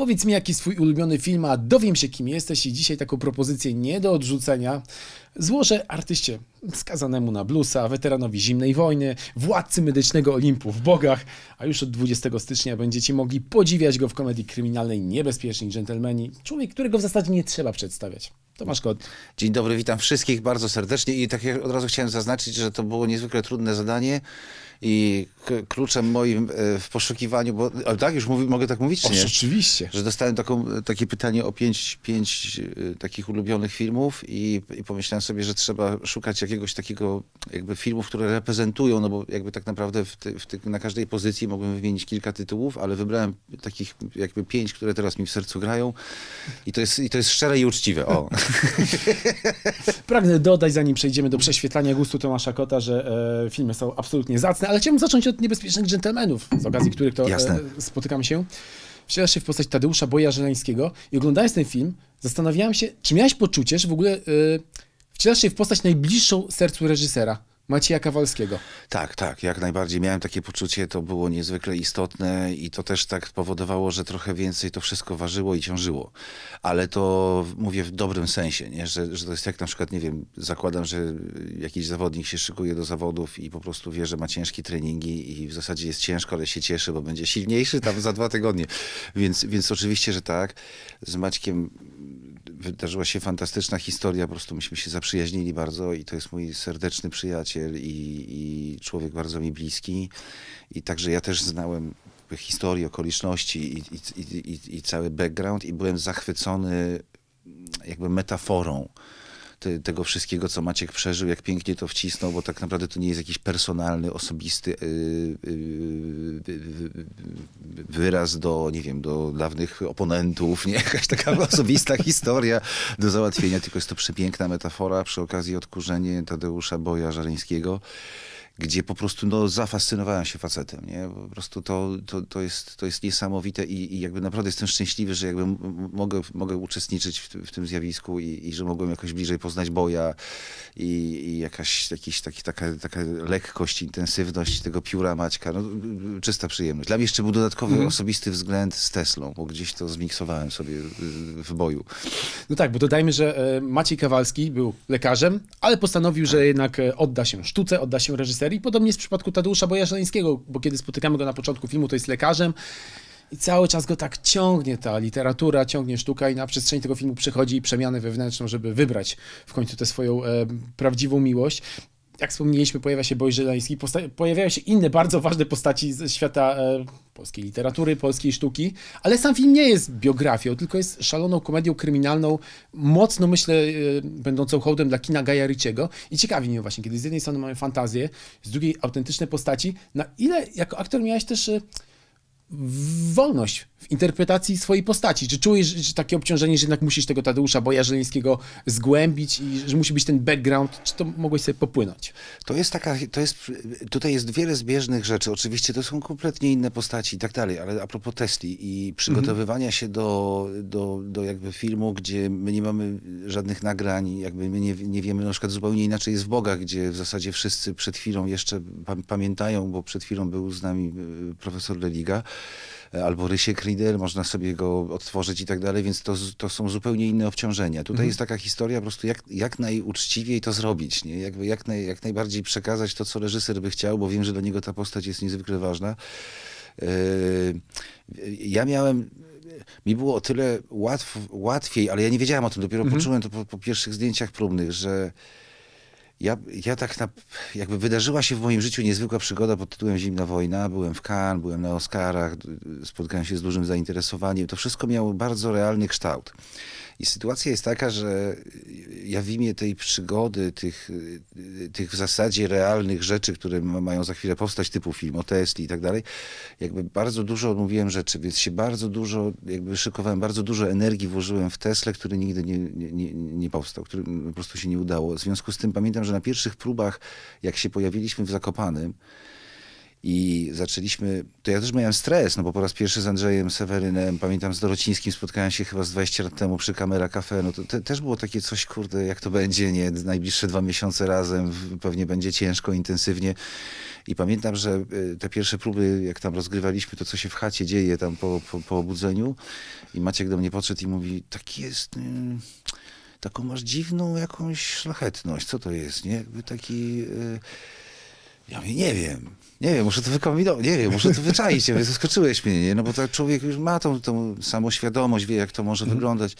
Powiedz mi, jaki swój ulubiony film, a dowiem się, kim jesteś. I dzisiaj taką propozycję nie do odrzucenia złożę artyście skazanemu na bluesa, weteranowi Zimnej Wojny, władcy medycznego Olimpu w Bogach, a już od 20 stycznia będziecie mogli podziwiać go w komedii kryminalnej Niebezpieczni Dżentelmeni. Człowiek, którego w zasadzie nie trzeba przedstawiać. Tomasz Kot. Dzień dobry, witam wszystkich bardzo serdecznie i tak jak od razu chciałem zaznaczyć, że to było niezwykle trudne zadanie i kluczem moim w poszukiwaniu, bo tak już mogę tak mówić, czy nie? Oczywiście. Że dostałem takie pytanie o pięć takich ulubionych filmów i pomyślałem sobie, że trzeba szukać jakiegoś takiego jakby filmów, które reprezentują, no bo jakby tak naprawdę na każdej pozycji mogłem wymienić kilka tytułów, ale wybrałem takich jakby 5, które teraz mi w sercu grają i to jest szczere i uczciwe. O. Pragnę dodać, zanim przejdziemy do prześwietlania gustu Tomasza Kota, że filmy są absolutnie zacne, ale chciałbym zacząć od Niebezpiecznych Dżentelmenów, z okazji których to spotykam się. Wcielasz się w postać Tadeusza Boya-Żeleńskiego i oglądając ten film, zastanawiałem się, czy miałeś poczucie, że w ogóle wcielasz się w postać najbliższą sercu reżysera, Macieja Kowalskiego. Tak, tak, jak najbardziej miałem takie poczucie, to było niezwykle istotne i to też tak powodowało, że trochę więcej to wszystko ważyło i ciążyło. Ale to mówię w dobrym sensie, nie? Że to jest jak na przykład, nie wiem, zakładam, że jakiś zawodnik się szykuje do zawodów i po prostu wie, że ma ciężkie treningi i w zasadzie jest ciężko, ale się cieszy, bo będzie silniejszy tam za 2 tygodnie. Więc oczywiście, że tak. Z Maćkiem wydarzyła się fantastyczna historia, po prostu myśmy się zaprzyjaźnili bardzo i to jest mój serdeczny przyjaciel i człowiek bardzo mi bliski. I także ja też znałem historię, okoliczności i cały background i byłem zachwycony jakby metaforą tego wszystkiego, co Maciek przeżył, jak pięknie to wcisnął, bo tak naprawdę to nie jest jakiś personalny, osobisty wyraz do, nie wiem, do dawnych oponentów, nie? Jakaś taka osobista historia do załatwienia, tylko jest to przepiękna metafora, przy okazji odkurzenie Tadeusza Boya-Żeleńskiego, gdzie po prostu no, zafascynowałem się facetem, nie? Po prostu to jest niesamowite i jakby naprawdę jestem szczęśliwy, że jakby mogę uczestniczyć w tym zjawisku i że mogłem jakoś bliżej poznać Boya i taka lekkość, intensywność tego pióra Maćka, no, czysta przyjemność. Dla mnie jeszcze był dodatkowy osobisty względ z Teslą, bo gdzieś to zmiksowałem sobie w Boyu. No tak, bo dodajmy, że Maciej Kowalski był lekarzem, ale postanowił, tak, że jednak odda się sztuce, odda się reżyserii. I podobnie jest w przypadku Tadeusza Boya-Żeleńskiego, bo kiedy spotykamy go na początku filmu, to jest lekarzem i cały czas go tak ciągnie ta literatura, ciągnie sztuka i na przestrzeni tego filmu przychodzi przemianę wewnętrzną, żeby wybrać w końcu tę swoją prawdziwą miłość. Jak wspomnieliśmy, pojawia się Boya-Żeleński, pojawiają się inne bardzo ważne postaci ze świata polskiej literatury, polskiej sztuki, ale sam film nie jest biografią, tylko jest szaloną komedią kryminalną, mocno myślę będącą hołdem dla kina Gaja Ritchiego. I ciekawi mnie właśnie, kiedy z jednej strony mamy fantazję, z drugiej autentyczne postaci, na ile jako aktor miałeś też wolność w interpretacji swojej postaci? Czy czujesz że takie obciążenie, że jednak musisz tego Tadeusza Boya-Żeleńskiego zgłębić i że musi być ten background? Czy to mogłeś sobie popłynąć? Tutaj jest wiele zbieżnych rzeczy. Oczywiście to są kompletnie inne postaci i tak dalej, ale a propos Tesli i przygotowywania się do jakby filmu, gdzie my nie mamy żadnych nagrań, jakby my nie wiemy, na przykład zupełnie inaczej jest w Bogach, gdzie w zasadzie wszyscy przed chwilą jeszcze pamiętają, bo przed chwilą był z nami profesor Religa, albo Rysie Cridel, można sobie go odtworzyć i tak dalej, więc to są zupełnie inne obciążenia. Tutaj jest taka historia po prostu jak najuczciwiej to zrobić, nie? Jakby jak najbardziej przekazać to, co reżyser by chciał, bo wiem, że dla niego ta postać jest niezwykle ważna. Mi było o tyle łatwiej, ale ja nie wiedziałem o tym, dopiero poczułem to po pierwszych zdjęciach próbnych, że jakby wydarzyła się w moim życiu niezwykła przygoda pod tytułem Zimna Wojna. Byłem w Cannes, byłem na Oscarach, spotkałem się z dużym zainteresowaniem. To wszystko miało bardzo realny kształt. I sytuacja jest taka, że ja w imię tej przygody, tych w zasadzie realnych rzeczy, które mają za chwilę powstać, typu film o Tesli i tak dalej, jakby bardzo dużo mówiłem rzeczy, więc się bardzo dużo, jakby szykowałem, bardzo dużo energii włożyłem w Teslę, który nigdy nie powstał, który po prostu się nie udało. W związku z tym pamiętam, że na pierwszych próbach, jak się pojawiliśmy w Zakopanem, i zaczęliśmy, to ja też miałem stres, no bo po raz pierwszy z Andrzejem Sewerynem, pamiętam z Dorocińskim spotkałem się chyba z 20 lat temu przy Kamera Cafe, no to też było takie coś, kurde, jak to będzie, nie? Najbliższe 2 miesiące razem, pewnie będzie ciężko, intensywnie I pamiętam, że te pierwsze próby, jak tam rozgrywaliśmy to, co się w chacie dzieje tam po obudzeniu, i Maciek do mnie podszedł i mówi, tak jest... taką masz dziwną jakąś szlachetność, co to jest, nie? Jakby taki... Ja mówię, nie wiem, muszę to wykombinować, nie wiem, muszę to wyczaić, ja mówię, zaskoczyłeś mnie, nie? No bo tak człowiek już ma tą samoświadomość, wie, jak to może wyglądać.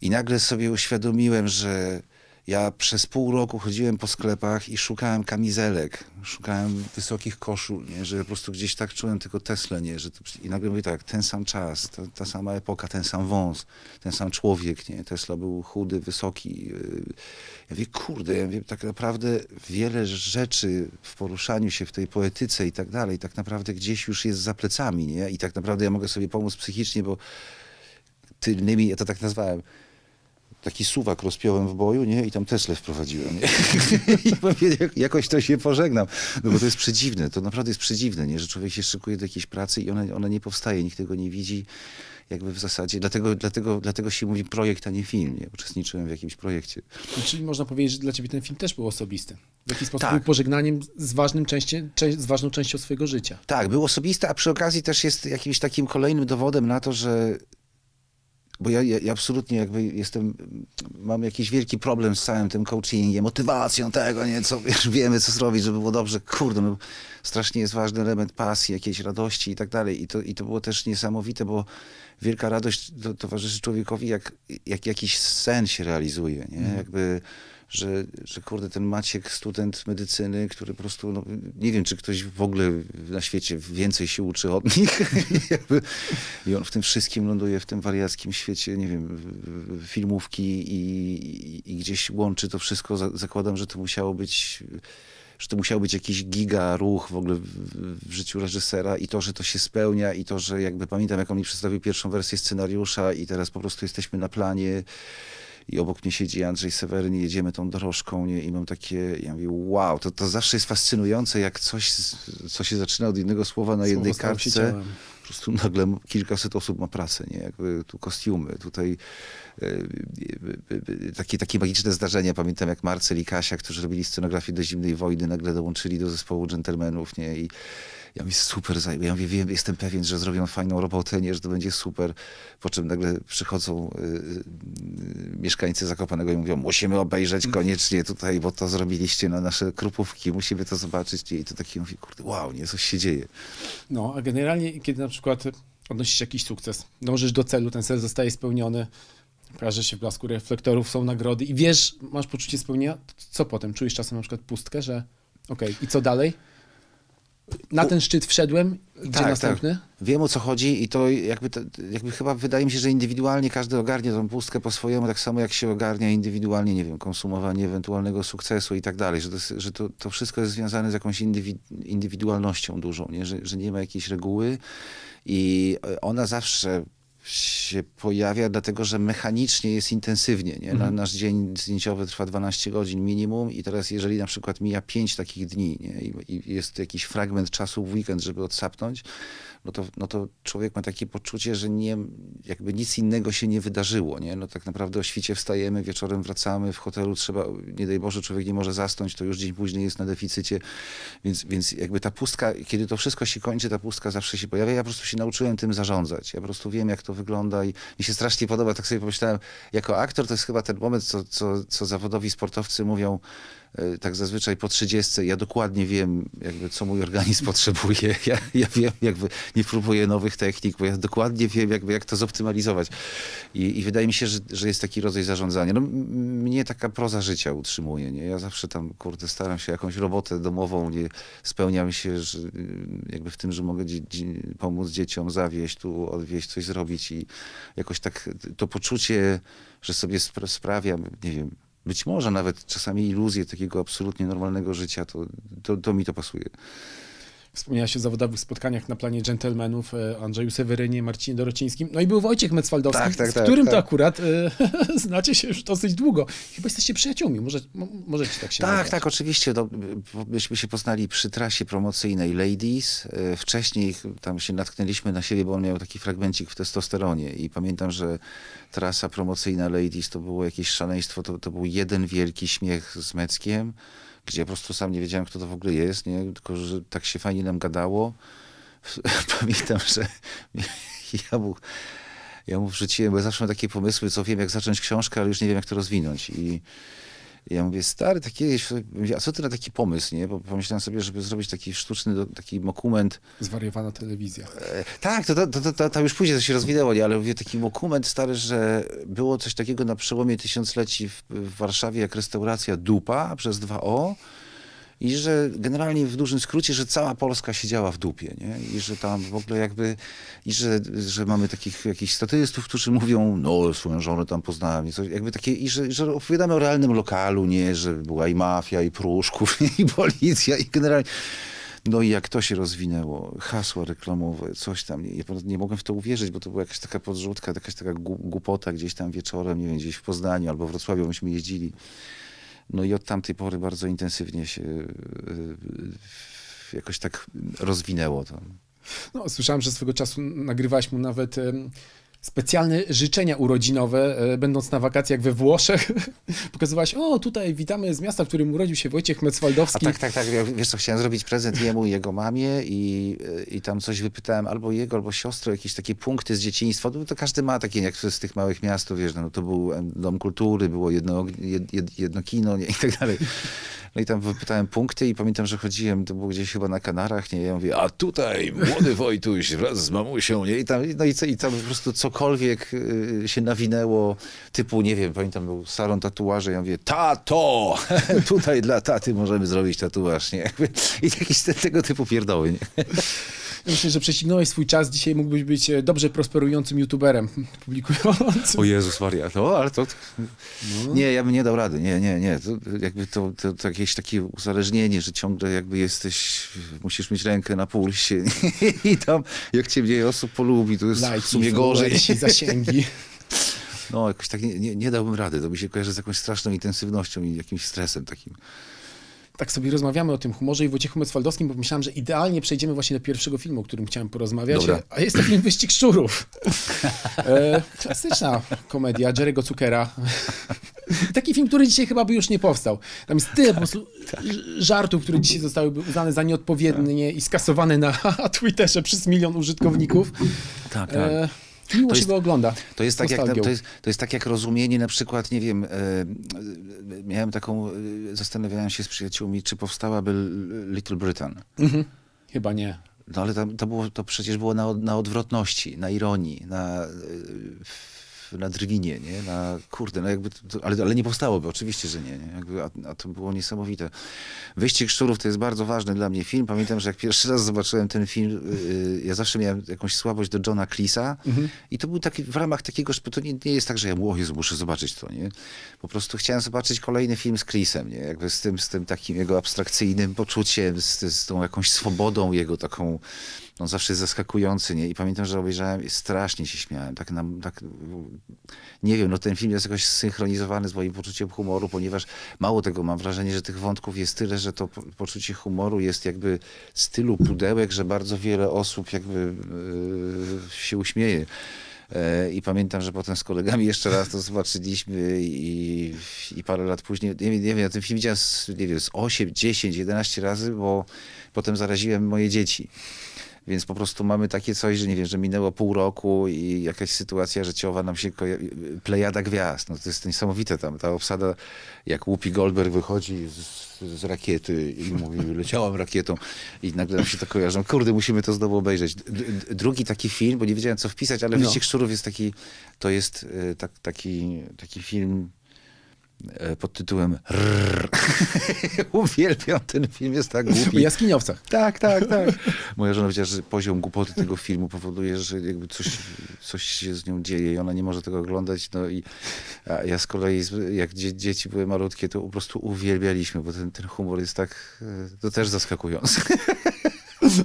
I nagle sobie uświadomiłem, że ja przez pół roku chodziłem po sklepach i szukałem kamizelek, szukałem wysokich koszul, nie? Że po prostu gdzieś tak czułem tylko Teslę, nie? Że to... I nagle mówię tak, ten sam czas, ta sama epoka, ten sam wąs, ten sam człowiek, nie? Tesla był chudy, wysoki. Ja mówię, kurde, ja wiem, tak naprawdę wiele rzeczy w poruszaniu się, w tej poetyce i tak dalej, tak naprawdę gdzieś już jest za plecami, nie? I tak naprawdę ja mogę sobie pomóc psychicznie, bo tylnymi, ja to tak nazwałem, taki suwak rozpiąłem w boju, nie? I tam Teslę wprowadziłem, nie? I mówię, jakoś to się pożegnam. No bo to jest przedziwne, to naprawdę jest przedziwne, nie? Że człowiek się szykuje do jakiejś pracy i ona nie powstaje, nikt tego nie widzi. Jakby w zasadzie, dlatego się mówi projekt, a nie film, nie? Uczestniczyłem w jakimś projekcie. Czyli można powiedzieć, że dla ciebie ten film też był osobisty. W jakiś sposób był pożegnaniem z ważną częścią swojego życia. Tak, był osobisty, a przy okazji też jest jakimś takim kolejnym dowodem na to, że... Bo ja absolutnie jakby jestem, mam jakiś wielki problem z całym tym coachingiem, motywacją tego, nie, co wiesz, wiemy, co zrobić, żeby było dobrze. Kurde, no, strasznie jest ważny element pasji, jakiejś radości i tak dalej. I to było też niesamowite, bo wielka radość towarzyszy człowiekowi, jak jakiś sen się realizuje, nie? Jakby... Że kurde, ten Maciek, student medycyny, który po prostu, no, nie wiem, czy ktoś w ogóle na świecie więcej się uczy od nich. I on w tym wszystkim ląduje, w tym wariackim świecie, nie wiem, filmówki i gdzieś łączy to wszystko. Zakładam, że to musiało być... że to musiał być jakiś giga ruch w ogóle w życiu reżysera i to, że to się spełnia i to, że jakby pamiętam, jak on mi przedstawił pierwszą wersję scenariusza i teraz po prostu jesteśmy na planie i obok mnie siedzi Andrzej Seweryni, jedziemy tą dorożką, nie? I mam takie, ja mówię, wow, to zawsze jest fascynujące, jak coś, co się zaczyna od jednego słowa na jednej kartce. Po prostu nagle kilkaset osób ma pracę, nie? Jakby tu kostiumy, tutaj takie magiczne zdarzenia. Pamiętam, jak Marcel i Kasia, którzy robili scenografię do Zimnej Wojny, nagle dołączyli do zespołu Dżentelmenów, nie? I ja mi super zajmę. Ja mówię, wiem, jestem pewien, że zrobią fajną robotę, nie? Że to będzie super. Po czym nagle przychodzą mieszkańcy Zakopanego i mówią, musimy obejrzeć koniecznie tutaj, bo to zrobiliście na nasze krupówki, musimy to zobaczyć. Nie? I to taki mówię, kurde, wow, nie? Coś się dzieje. No, a generalnie, kiedy na przykład odnosisz jakiś sukces, dążysz do celu, ten cel zostaje spełniony, kojarzy się w blasku reflektorów, są nagrody i wiesz, masz poczucie spełnienia, co potem? Czujesz czasem na przykład pustkę, że okej, i co dalej? Na ten szczyt wszedłem, gdzie następny? Tak. Wiem, o co chodzi i to jakby chyba wydaje mi się, że indywidualnie każdy ogarnie tą pustkę po swojemu, tak samo jak się ogarnia indywidualnie, nie wiem, konsumowanie ewentualnego sukcesu i tak dalej, że to wszystko jest związane z jakąś indywidualnością dużą, nie? Że nie ma jakiejś reguły i ona zawsze się pojawia, dlatego że mechanicznie jest intensywnie. Nie? Nasz dzień zdjęciowy trwa 12 godzin minimum i teraz jeżeli na przykład mija 5 takich dni, nie? I jest jakiś fragment czasu w weekend, żeby odsapnąć, no to człowiek ma takie poczucie, że nie, jakby nic innego się nie wydarzyło. Nie? No tak naprawdę o świcie wstajemy, wieczorem wracamy, w hotelu trzeba, nie daj Boże, człowiek nie może zasnąć, to już dzień później jest na deficycie, więc jakby ta pustka, kiedy to wszystko się kończy, ta pustka zawsze się pojawia. Ja po prostu się nauczyłem tym zarządzać. Ja po prostu wiem, jak to wygląda i mi się strasznie podoba, tak sobie pomyślałem, jako aktor to jest chyba ten moment, co zawodowi sportowcy mówią, tak zazwyczaj po 30, ja dokładnie wiem, jakby, co mój organizm potrzebuje. Ja wiem, jakby nie próbuję nowych technik, bo ja dokładnie wiem, jakby, jak to zoptymalizować. I wydaje mi się, że jest taki rodzaj zarządzania. No, mnie taka proza życia utrzymuje. Nie? Ja zawsze tam, kurde, staram się jakąś robotę domową, nie? Spełniam się, że, jakby, w tym, że mogę pomóc dzieciom zawieźć, tu odwieźć, coś zrobić i jakoś tak to poczucie, że sobie sprawiam, nie wiem, być może nawet czasami iluzję takiego absolutnie normalnego życia, to mi to pasuje. Wspomniałaś o zawodowych spotkaniach na planie Dżentelmenów, Andrzeju Sewerynie, Marcinie Dorocińskim, no i był Wojciech Mecwaldowski, z którym to akurat znacie się już dosyć długo. Chyba jesteście przyjaciółmi, możecie tak się nazywać. Tak, oczywiście. No, myśmy się poznali przy trasie promocyjnej Ladies. Wcześniej tam się natknęliśmy na siebie, bo on miał taki fragmencik w Testosteronie i pamiętam, że trasa promocyjna Ladies to było jakieś szaleństwo, to był jeden wielki śmiech z Meckiem. gdzie po prostu sam nie wiedziałem, kto to w ogóle jest, nie? Tylko że tak się fajnie nam gadało. Pamiętam, że ja mu wrzuciłem, bo ja zawsze mam takie pomysły, co wiem, jak zacząć książkę, ale już nie wiem, jak to rozwinąć. I ja mówię, stary, takie, a co ty na taki pomysł, nie? Bo pomyślałem sobie, żeby zrobić taki sztuczny, taki dokument. Zwariowana telewizja. Tak, to już później to się rozwinęło, nie? Ale mówię, taki dokument, stary, że było coś takiego na przełomie tysiącleci w Warszawie, jak restauracja Dupa przez 2O. I że generalnie w dużym skrócie, że cała Polska siedziała w dupie, nie? I że tam w ogóle jakby, i że mamy takich jakichś statystów, którzy mówią, no swoją żonę tam poznałem, i coś, jakby takie, i że opowiadamy o realnym lokalu, nie? Że była i mafia, i Pruszków, i policja, i generalnie. No i jak to się rozwinęło, hasła reklamowe, coś tam, ja nie mogłem w to uwierzyć, bo to była jakaś taka podrzutka, jakaś taka głupota gdzieś tam wieczorem, nie wiem, gdzieś w Poznaniu albo w Wrocławiu myśmy jeździli. No i od tamtej pory bardzo intensywnie się jakoś tak rozwinęło to. No, słyszałem, że swego czasu nagrywałeś mu nawet specjalne życzenia urodzinowe, będąc na wakacjach we Włoszech. Pokazywałeś, o tutaj witamy z miasta, w którym urodził się Wojciech Mecwaldowski. A tak. Ja, wiesz co, chciałem zrobić prezent jemu i jego mamie i tam coś wypytałem albo jego, albo siostrę, jakieś takie punkty z dzieciństwa. No, to każdy ma takie, jak z tych małych miast, wiesz, no to był Dom Kultury, było jedno kino, nie, i tak dalej. No i tam wypytałem punkty i pamiętam, że chodziłem, to było gdzieś chyba na Kanarach, nie, ja mówię, a tutaj młody Wojtuś wraz z mamusią, nie, i tam po prostu cokolwiek się nawinęło, typu, nie wiem, pamiętam, był salon tatuaży, ja mówię, tato, tutaj dla taty możemy zrobić tatuaż, nie, i jakieś tego typu pierdoły, nie. Ja myślę, że prześcignąłeś swój czas. Dzisiaj mógłbyś być dobrze prosperującym youtuberem, publikującym. O Jezus Maria, no ale to... No. Nie, ja bym nie dał rady, nie. To jakieś takie uzależnienie, że ciągle jakby jesteś, musisz mieć rękę na pulsie i tam jak cię mniej osób polubi, to jest w sumie gorzej. Zasięgi. No jakoś tak nie dałbym rady, to mi się kojarzy z jakąś straszną intensywnością i jakimś stresem takim. Tak sobie rozmawiamy o tym humorze i Wojciechu Mecwaldowskim, bo myślałem, że idealnie przejdziemy właśnie do pierwszego filmu, o którym chciałem porozmawiać. Dobra. A jest to film Wyścig Szczurów. Klasyczna komedia Jerry'ego Zuckera. Taki film, który dzisiaj chyba by już nie powstał. Tam jest tyle po prostu żartów, które dzisiaj zostałyby uznane za nieodpowiednie i skasowane na Twitterze przez 1 milion użytkowników. Tak, tak. Miło się go ogląda. To jest tak jak rozumienie, na przykład, nie wiem, miałem taką, zastanawiałem się z przyjaciółmi, czy powstałaby Little Britain. Chyba nie. No ale to przecież było na odwrotności, na ironii, na drwinie, nie? Na kurde, no jakby to, ale nie powstałoby, oczywiście, że nie? Jakby, a to było niesamowite. Wyścig Szczurów to jest bardzo ważny dla mnie film. Pamiętam, że jak pierwszy raz zobaczyłem ten film, ja zawsze miałem jakąś słabość do Johna Cleese'a i to był taki, w ramach takiego, że to nie jest tak, że ja o Jezu, muszę zobaczyć to, nie? Po prostu chciałem zobaczyć kolejny film z Cleese'em, nie? Jakby z tym takim jego abstrakcyjnym poczuciem, z tą jakąś swobodą jego taką. On zawsze jest zaskakujący, nie? I pamiętam, że obejrzałem i strasznie się śmiałem. Tak, nie wiem, no ten film jest jakoś zsynchronizowany z moim poczuciem humoru, ponieważ mało tego, mam wrażenie, że tych wątków jest tyle, że to poczucie humoru jest jakby z tylu pudełek, że bardzo wiele osób jakby się uśmieje. I pamiętam, że potem z kolegami jeszcze raz to zobaczyliśmy i parę lat później, nie wiem, ja ten film widziałem z 8, 10, 11 razy, bo potem zaraziłem moje dzieci. Więc po prostu mamy takie coś, że nie wiem, że minęło pół roku i jakaś sytuacja życiowa nam się kojarzy, plejada gwiazd, no to jest niesamowite tam, ta obsada, jak Whoopi Goldberg wychodzi z rakiety i mówi, leciałam rakietą i nagle nam się to kojarzą, kurde, musimy to znowu obejrzeć. Drugi taki film, bo nie wiedziałem co wpisać, ale Wyścig Szczurów jest taki, to jest taki film pod tytułem Rrrr. Uwielbiam ten film, jest tak głupi. O jaskiniowcach. Tak. Moja żona powiedziała, że poziom głupoty tego filmu powoduje, że jakby coś się z nią dzieje i ona nie może tego oglądać. No i a ja z kolei, jak dzieci były malutkie, to po prostu uwielbialiśmy, bo ten humor jest tak, to też zaskakujący.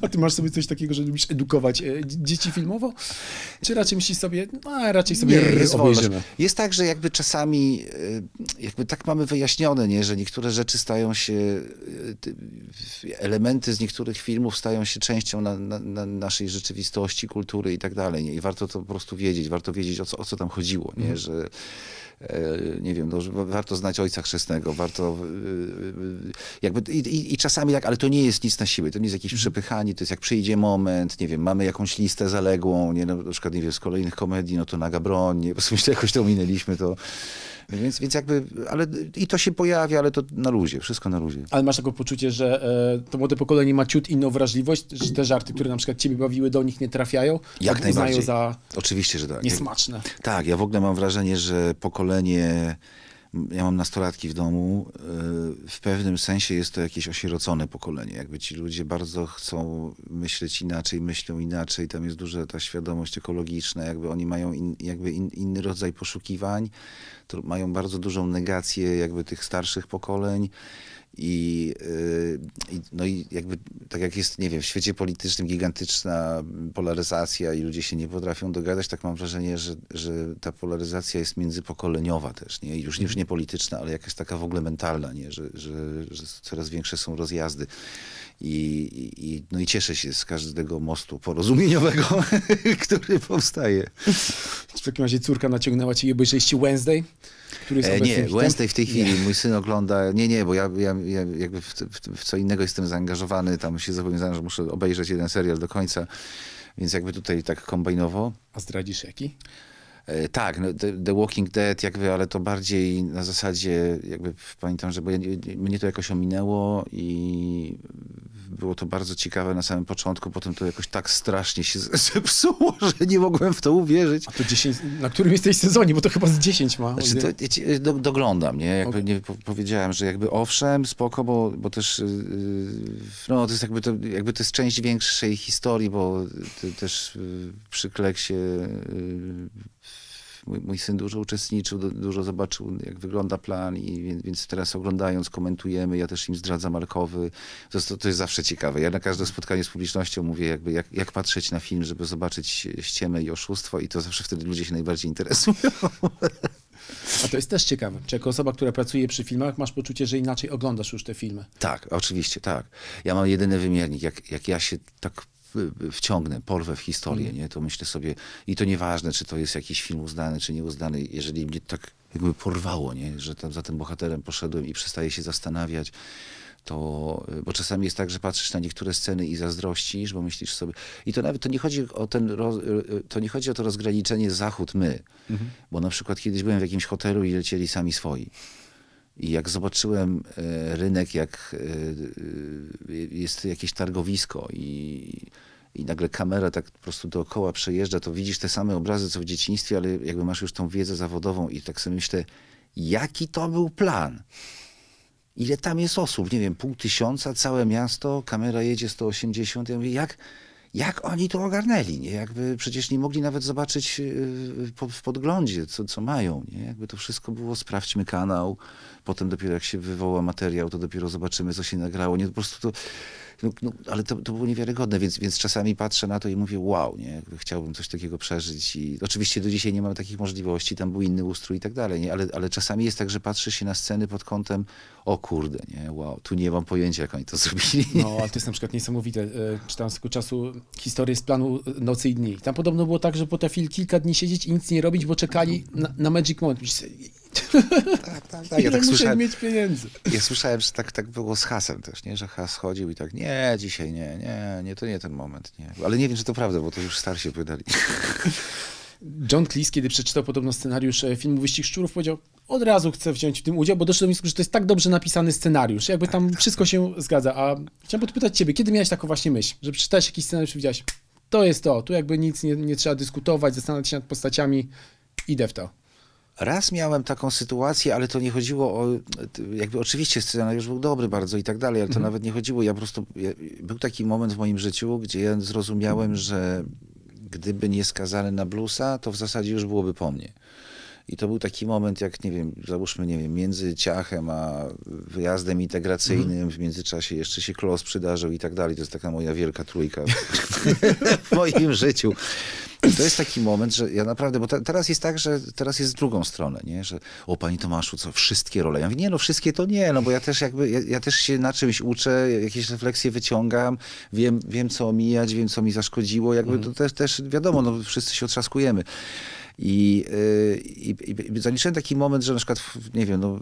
A ty masz sobie coś takiego, że lubisz edukować dzieci filmowo? Czy raczej myślisz sobie, no raczej sobie obejrzymy? Jest tak, że jakby czasami, jakby tak mamy wyjaśnione, nie, że niektóre rzeczy stają się, elementy z niektórych filmów stają się częścią na naszej rzeczywistości, kultury i tak dalej. Nie? I warto to po prostu wiedzieć, warto wiedzieć o co tam chodziło, nie? Mm. Że nie wiem, no, warto znać Ojca Chrzestnego, warto jakby i czasami tak, ale to nie jest nic na siłę, to nie jest jakieś przepychanie, to jest jak przyjdzie moment, nie wiem, mamy jakąś listę zaległą, nie, no, na przykład, nie wiem, z kolejnych komedii, no to Naga broń, nie, bo myślę, jakoś to ominęliśmy, to więc jakby, ale i to się pojawia, ale to na luzie, wszystko na luzie. Ale masz takie poczucie, że to młode pokolenie ma ciut inną wrażliwość, że te żarty, które na przykład ciebie bawiły, do nich nie trafiają? Jak najbardziej. Za oczywiście, że tak. Niesmaczne. Tak, ja w ogóle mam wrażenie, że pokolenie, ja mam nastolatki w domu, w pewnym sensie jest to jakieś osierocone pokolenie. Jakby ci ludzie bardzo chcą myśleć inaczej, myślą inaczej, tam jest duża ta świadomość ekologiczna, jakby oni mają inny rodzaj poszukiwań, to mają bardzo dużą negację jakby tych starszych pokoleń. No i jakby, tak jak jest, nie wiem, w świecie politycznym gigantyczna polaryzacja i ludzie się nie potrafią dogadać, tak mam wrażenie, że ta polaryzacja jest międzypokoleniowa też, nie? Już nie polityczna, ale jakaś taka w ogóle mentalna, nie? Że coraz większe są rozjazdy. No i cieszę się z każdego mostu porozumieniowego, który powstaje. Czy w takim razie córka naciągnęła cię i obejrzeliście Wednesday? Który jest nie, Wednesday w tej chwili mój syn ogląda, bo ja jakby w co innego jestem zaangażowany, tam się zobowiązałem, że muszę obejrzeć jeden serial do końca, więc jakby tutaj tak kombajnowo. A zdradzisz jaki? Tak, no, The Walking Dead jakby, ale to bardziej na zasadzie, jakby pamiętam, że bo mnie to jakoś ominęło i było to bardzo ciekawe na samym początku, potem to jakoś tak strasznie się zepsuło, że nie mogłem w to uwierzyć. A to 10, na którym jesteś sezonie, bo to chyba z 10 ma. Znaczy, to doglądam, nie? Jakby nie powiedziałem, że jakby owszem, spoko, bo też no, to jest jakby to jest część większej historii, bo też przy Kleksie mój syn dużo uczestniczył, dużo zobaczył, jak wygląda plan, więc teraz oglądając, komentujemy, ja też im zdradzam arkowy. To jest zawsze ciekawe. Ja na każde spotkanie z publicznością mówię, jakby jak patrzeć na film, żeby zobaczyć ściemę i oszustwo, i to zawsze wtedy ludzie się najbardziej interesują. A to jest też ciekawe. Czy jako osoba, która pracuje przy filmach, masz poczucie, że inaczej oglądasz już te filmy? Tak, oczywiście, tak. Ja mam jedyny wymiernik, jak ja się tak wciągnę, porwę w historię, nie? To myślę sobie, i to nieważne, czy to jest jakiś film uznany, czy nieuznany, jeżeli mnie tak jakby porwało, nie? Że tam za tym bohaterem poszedłem i przestaję się zastanawiać, to, bo czasami jest tak, że patrzysz na niektóre sceny i zazdrościsz, bo myślisz sobie, i to nawet, to nie chodzi o to rozgraniczenie zachód-my, bo na przykład kiedyś byłem w jakimś hotelu i lecieli sami swoi. I jak zobaczyłem rynek, jak jest jakieś targowisko i nagle kamera tak po prostu dookoła przejeżdża, to widzisz te same obrazy, co w dzieciństwie, ale jakby masz już tą wiedzę zawodową i tak sobie myślę, jaki to był plan? Ile tam jest osób? Nie wiem, 5000, całe miasto, kamera jedzie 180. Ja mówię, jak oni to ogarnęli? Nie? Jakby przecież nie mogli nawet zobaczyć w podglądzie, co mają. Nie? Jakby to wszystko było, sprawdźmy kanał, potem dopiero jak się wywoła materiał, to dopiero zobaczymy, co się nagrało. Nie, po prostu to, ale to było niewiarygodne, więc czasami patrzę na to i mówię, wow, nie? Jakby chciałbym coś takiego przeżyć. I oczywiście do dzisiaj nie mam takich możliwości, tam był inny ustrój i tak dalej, nie? Ale czasami jest tak, że patrzy się na sceny pod kątem, o kurde, nie? Wow, tu nie mam pojęcia, jak oni to zrobili. No, ale to jest na przykład niesamowite. Czytałem swego czasu historię z planu Nocy i Dni. Tam podobno było tak, że potrafili kilka dni siedzieć i nic nie robić, bo czekali na Magic Moment. Tak. Ja tak słyszałem, mieć pieniędzy. Ja słyszałem, że tak było z Hasem też, nie? Że Has chodził i tak, nie, dzisiaj nie, to nie ten moment, nie. Ale nie wiem, czy to prawda, bo to już starsi opowiadali. John Cleese, kiedy przeczytał podobno scenariusz filmu Wyścig Szczurów, powiedział, od razu chcę wziąć w tym udział, bo doszedł do wniosku, że to jest tak dobrze napisany scenariusz, jakby tam wszystko się zgadza. A chciałem podpytać ciebie, kiedy miałeś taką właśnie myśl, że przeczytałeś jakiś scenariusz i widziałeś, to jest to, tu jakby nic nie trzeba dyskutować, zastanawiać się nad postaciami, idę w to. Raz miałem taką sytuację, ale to nie chodziło o, jakby oczywiście scenariusz był dobry bardzo i tak dalej, ale to nawet nie chodziło, ja po prostu, był taki moment w moim życiu, gdzie ja zrozumiałem, że gdyby nie Skazany na bluesa, to w zasadzie już byłoby po mnie. I to był taki moment, jak, nie wiem, załóżmy, nie wiem, między ciachem a wyjazdem integracyjnym, w międzyczasie jeszcze się klos przydarzył i tak dalej. To jest taka moja wielka trójka w moim życiu. I to jest taki moment, że ja naprawdę, bo teraz jest tak, że teraz jest z drugą stronę, nie? Że o, panie Tomaszu, co, wszystkie role? Ja mówię, nie no, wszystkie to nie, no bo ja też jakby, ja też się na czymś uczę, jakieś refleksje wyciągam, wiem co omijać, wiem co mi zaszkodziło, jakby to też wiadomo, no wszyscy się otrzaskujemy. I zaliczyłem taki moment, że na przykład, nie wiem, no,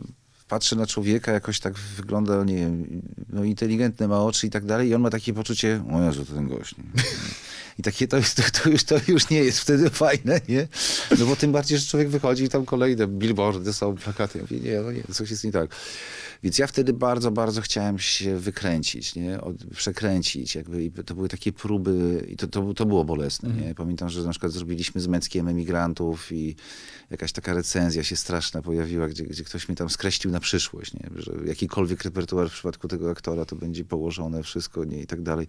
patrzę na człowieka, jakoś tak wygląda, nie wiem, no, inteligentne, ma oczy i tak dalej, i on ma takie poczucie, o Jezu, to ten gość. Nie? I takie to już nie jest wtedy fajne, nie? No bo tym bardziej, że człowiek wychodzi i tam kolejne billboardy są, plakaty. Ja mówię, nie, no nie, coś jest nie tak. Więc ja wtedy bardzo, bardzo chciałem się wykręcić, nie? Przekręcić jakby. I to były takie próby i to było bolesne, nie? Pamiętam, że na przykład zrobiliśmy z Meckiem Emigrantów i jakaś taka recenzja się straszna pojawiła, gdzie ktoś mnie tam skreślił na przyszłość, nie? Że jakikolwiek repertuar w przypadku tego aktora to będzie położone wszystko, nie? I tak dalej.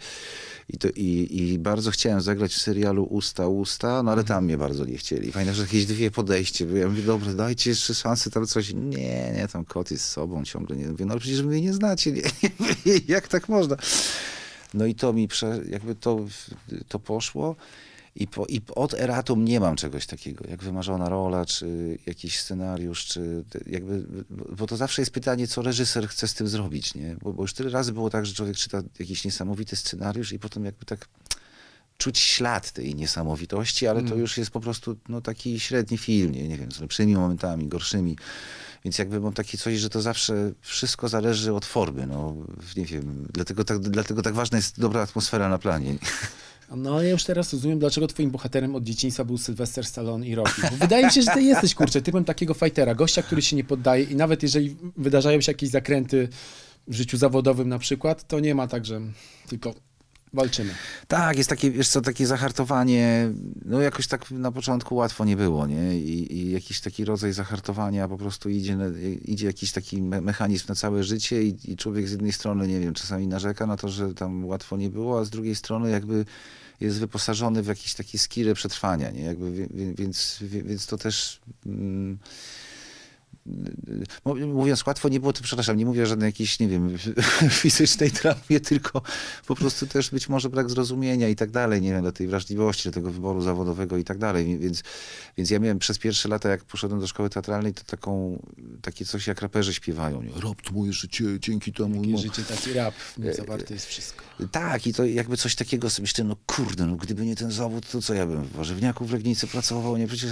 I bardzo chciałem zagrać w serialu Usta, no ale tam mnie bardzo nie chcieli. Pamiętam, że jakieś dwie podejście, bo ja mówię, dobra, dajcie jeszcze szansę, tam coś, nie, tam kot jest z sobą ciągle, nie, mówię, no ale przecież mnie nie znacie, nie, jak tak można? No i to mi, jakby to poszło. I od Eratum nie mam czegoś takiego, jak wymarzona rola, czy jakiś scenariusz, czy jakby, bo to zawsze jest pytanie, co reżyser chce z tym zrobić, nie? Bo już tyle razy było tak, że człowiek czyta jakiś niesamowity scenariusz i potem jakby tak czuć ślad tej niesamowitości, ale to już jest po prostu no, taki średni film, nie wiem, z lepszymi momentami, gorszymi. Więc jakby mam takie coś, że to zawsze wszystko zależy od formy, no nie wiem, dlatego tak ważna jest dobra atmosfera na planie. No ja już teraz rozumiem, dlaczego twoim bohaterem od dzieciństwa był Sylwester Stallone i Rocky. Bo wydaje mi się, że ty jesteś, kurczę, typem takiego fightera, gościa, który się nie poddaje i nawet jeżeli wydarzają się jakieś zakręty w życiu zawodowym na przykład, to nie ma tak, że tylko walczymy. Tak, jest takie, wiesz co, takie zahartowanie, no jakoś tak na początku łatwo nie było, nie? I jakiś taki rodzaj zahartowania po prostu idzie jakiś taki mechanizm na całe życie i człowiek z jednej strony, nie wiem, czasami narzeka na to, że tam łatwo nie było, a z drugiej strony jakby jest wyposażony w jakieś takie skille przetrwania, nie? Jakby, więc to też... Mówiąc łatwo, nie było to, przepraszam, nie mówię o żadnej jakiejś, nie wiem, fizycznej traumie, tylko po prostu też być może brak zrozumienia i tak dalej, nie wiem, do tej wrażliwości, do tego wyboru zawodowego i tak dalej, więc ja miałem przez pierwsze lata, jak poszedłem do szkoły teatralnej, to takie coś jak raperzy śpiewają, nie? Rap to moje życie, dzięki temu... Takie życie, taki rap, zawarte jest wszystko. Tak, i to jakby coś takiego sobie myślę, no kurde, no gdyby nie ten zawód, to co ja bym w warzywniaku, w Legnicy pracował, nie? Przecież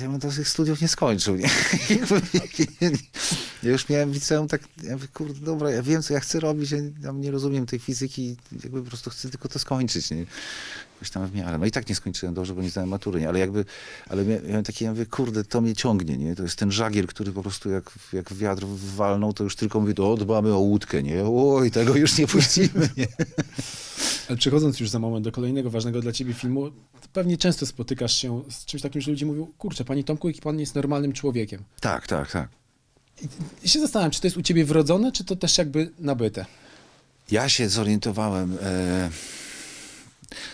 ja bym tych studiów nie skończył, nie? Ja już miałem w liceum tak, ja mówię, kurde, dobra, ja wiem, co ja chcę robić, ja nie rozumiem tej fizyki, jakby po prostu chcę tylko to skończyć, nie? Jakoś tam w miarę. No i tak nie skończyłem dobrze, bo nie znałem matury, nie? Ale jakby, ale miałem takie, ja mówię, kurde, to mnie ciągnie, nie? To jest ten żagier, który po prostu jak wiatr walnął, to już tylko mówię, to dbamy o łódkę, nie? Oj, tego już nie puścimy, nie? Ale przechodząc już za moment do kolejnego ważnego dla ciebie filmu, pewnie często spotykasz się z czymś takim, że ludzie mówią, kurczę, panie Tomku, jaki pan jest normalnym człowiekiem. Tak. I się zastanawiam, czy to jest u ciebie wrodzone, czy to też jakby nabyte? Ja się zorientowałem.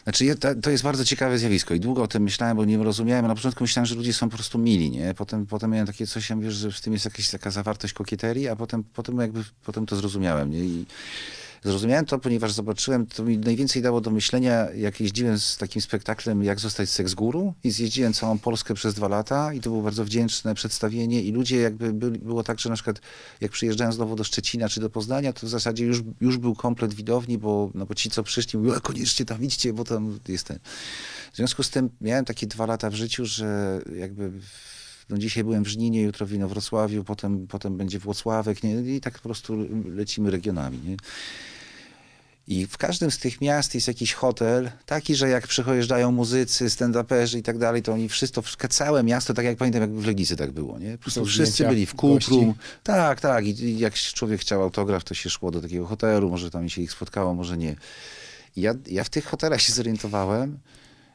Znaczy, to jest bardzo ciekawe zjawisko i długo o tym myślałem, bo nie rozumiałem. Na początku myślałem, że ludzie są po prostu mili, nie? Potem miałem takie coś, ja mówię, że w tym jest jakaś taka zawartość kokieterii, a potem to zrozumiałem, nie? I zrozumiałem to, ponieważ zobaczyłem, to mi najwięcej dało do myślenia, jak jeździłem z takim spektaklem Jak zostać seks guru i zjeździłem całą Polskę przez 2 lata i to było bardzo wdzięczne przedstawienie i ludzie jakby było tak, że na przykład jak przyjeżdżałem znowu do Szczecina czy do Poznania, to w zasadzie już był komplet widowni, bo ci co przyszli mówili, koniecznie tam idźcie, bo tam jest ten. W związku z tym miałem takie 2 lata w życiu, że jakby... No dzisiaj byłem w Żninie, jutro w Inowrocławiu, potem będzie Włocławek, nie? I tak po prostu lecimy regionami, nie? I w każdym z tych miast jest jakiś hotel, taki, że jak przyjeżdżają muzycy, stand-uperzy i tak dalej, to oni wszystko, całe miasto, tak jak pamiętam, jak w Legnicy tak było, nie? Po prostu wszyscy byli w kuprum. Tak. I jak człowiek chciał autograf, to się szło do takiego hotelu, może tam się ich spotkało, może nie. I ja w tych hotelach się zorientowałem,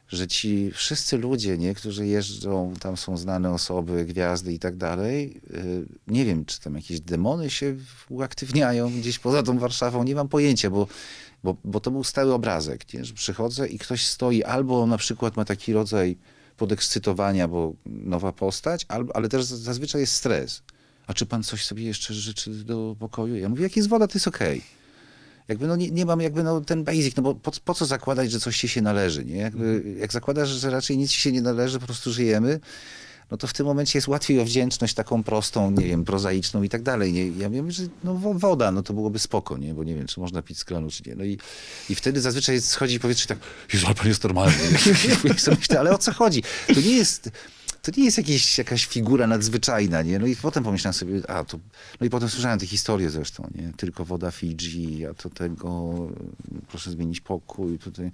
że ci wszyscy ludzie, nie, którzy jeżdżą, tam są znane osoby, gwiazdy i tak dalej, nie wiem, czy tam jakieś demony się uaktywniają gdzieś poza tą Warszawą, nie mam pojęcia, bo to był stały obrazek, nie? Że przychodzę i ktoś stoi albo na przykład ma taki rodzaj podekscytowania, bo nowa postać, ale też zazwyczaj jest stres. A czy pan coś sobie jeszcze życzy do pokoju? Ja mówię, jak jest woda, to jest okej. Jakby no nie mam jakby no ten basic, no bo po co zakładać, że coś ci się należy, nie? Jakby, jak zakładasz, że raczej nic ci się nie należy, po prostu żyjemy, no to w tym momencie jest łatwiej o wdzięczność taką prostą, nie wiem, prozaiczną i tak dalej, nie? Ja wiem, że no woda, no to byłoby spoko, nie? Bo nie wiem, czy można pić z kranu, czy nie. No i wtedy zazwyczaj schodzi powietrze tak, Jezu, ale pan jest normalny. Ale o co chodzi? To nie jest jakaś figura nadzwyczajna, nie? No i potem pomyślałem sobie, no i potem słyszałem te historie zresztą, nie? Tylko woda Fidżi, a to tego, proszę zmienić pokój, tutaj.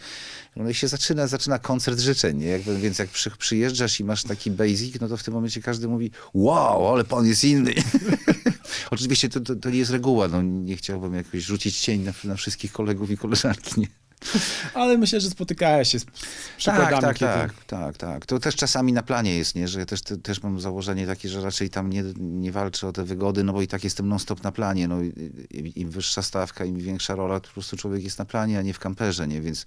No i się zaczyna koncert życzeń, nie? Więc jak przyjeżdżasz i masz taki basic, no to w tym momencie każdy mówi, wow, ale pan jest inny. Oczywiście to nie jest reguła, no nie chciałbym jakoś rzucić cień na wszystkich kolegów i koleżanki, nie? Ale myślę, że spotykałeś się z przykładami. Tak. To też czasami na planie jest, nie? Że ja też mam założenie takie, że raczej tam nie walczę o te wygody, no bo i tak jestem non-stop na planie. No, im wyższa stawka, im większa rola, to po prostu człowiek jest na planie, a nie w kamperze, nie? Więc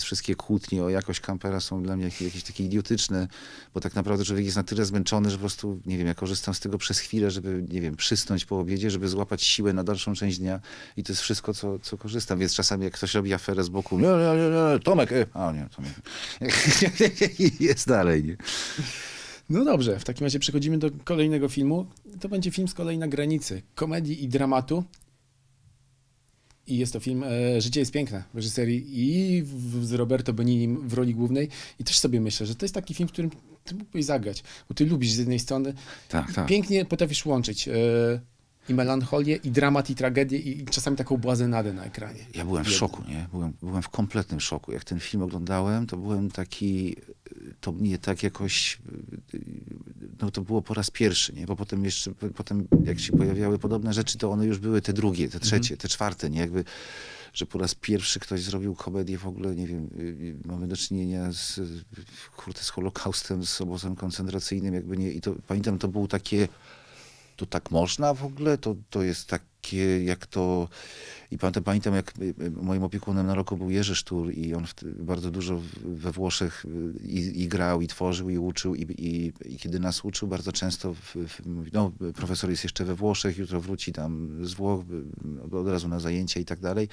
wszystkie kłótnie o jakość kampera są dla mnie jakieś takie idiotyczne, bo tak naprawdę człowiek jest na tyle zmęczony, że po prostu, nie wiem, ja korzystam z tego przez chwilę, żeby, nie wiem, przysnąć po obiedzie, żeby złapać siłę na dalszą część dnia i to jest wszystko, co korzystam. Więc czasami jak ktoś robi aferę z boku, nie, Tomek, Tomek. Jest dalej, nie? No dobrze, w takim razie przechodzimy do kolejnego filmu. To będzie film z kolei na granicy komedii i dramatu. I jest to film Życie jest piękne w reżyserii i z Roberto Benigni w roli głównej. I też sobie myślę, że to jest taki film, w którym ty mógłbyś zagrać, bo ty lubisz z jednej strony. Tak. Pięknie potrafisz łączyć i melancholię, i dramat, i tragedię, i czasami taką błazenadę na ekranie. Ja byłem w szoku, nie? Byłem w kompletnym szoku. Jak ten film oglądałem, to byłem taki, to mnie tak jakoś, no to było po raz pierwszy, nie? Bo potem jak się pojawiały podobne rzeczy, to one już były te drugie, te trzecie, te czwarte, nie? Jakby, że po raz pierwszy ktoś zrobił komedię w ogóle, nie wiem, mamy do czynienia z Holokaustem, z obozem koncentracyjnym, jakby nie, i to pamiętam, to było takie, to tak można w ogóle? To jest takie, jak to... I pamiętam, jak moim opiekunem na roku był Jerzy Sztur i on bardzo dużo we Włoszech i grał, i tworzył, i uczył. I kiedy nas uczył, bardzo często mówi, no profesor jest jeszcze we Włoszech, jutro wróci tam z Włoch, od razu na zajęcia i tak dalej.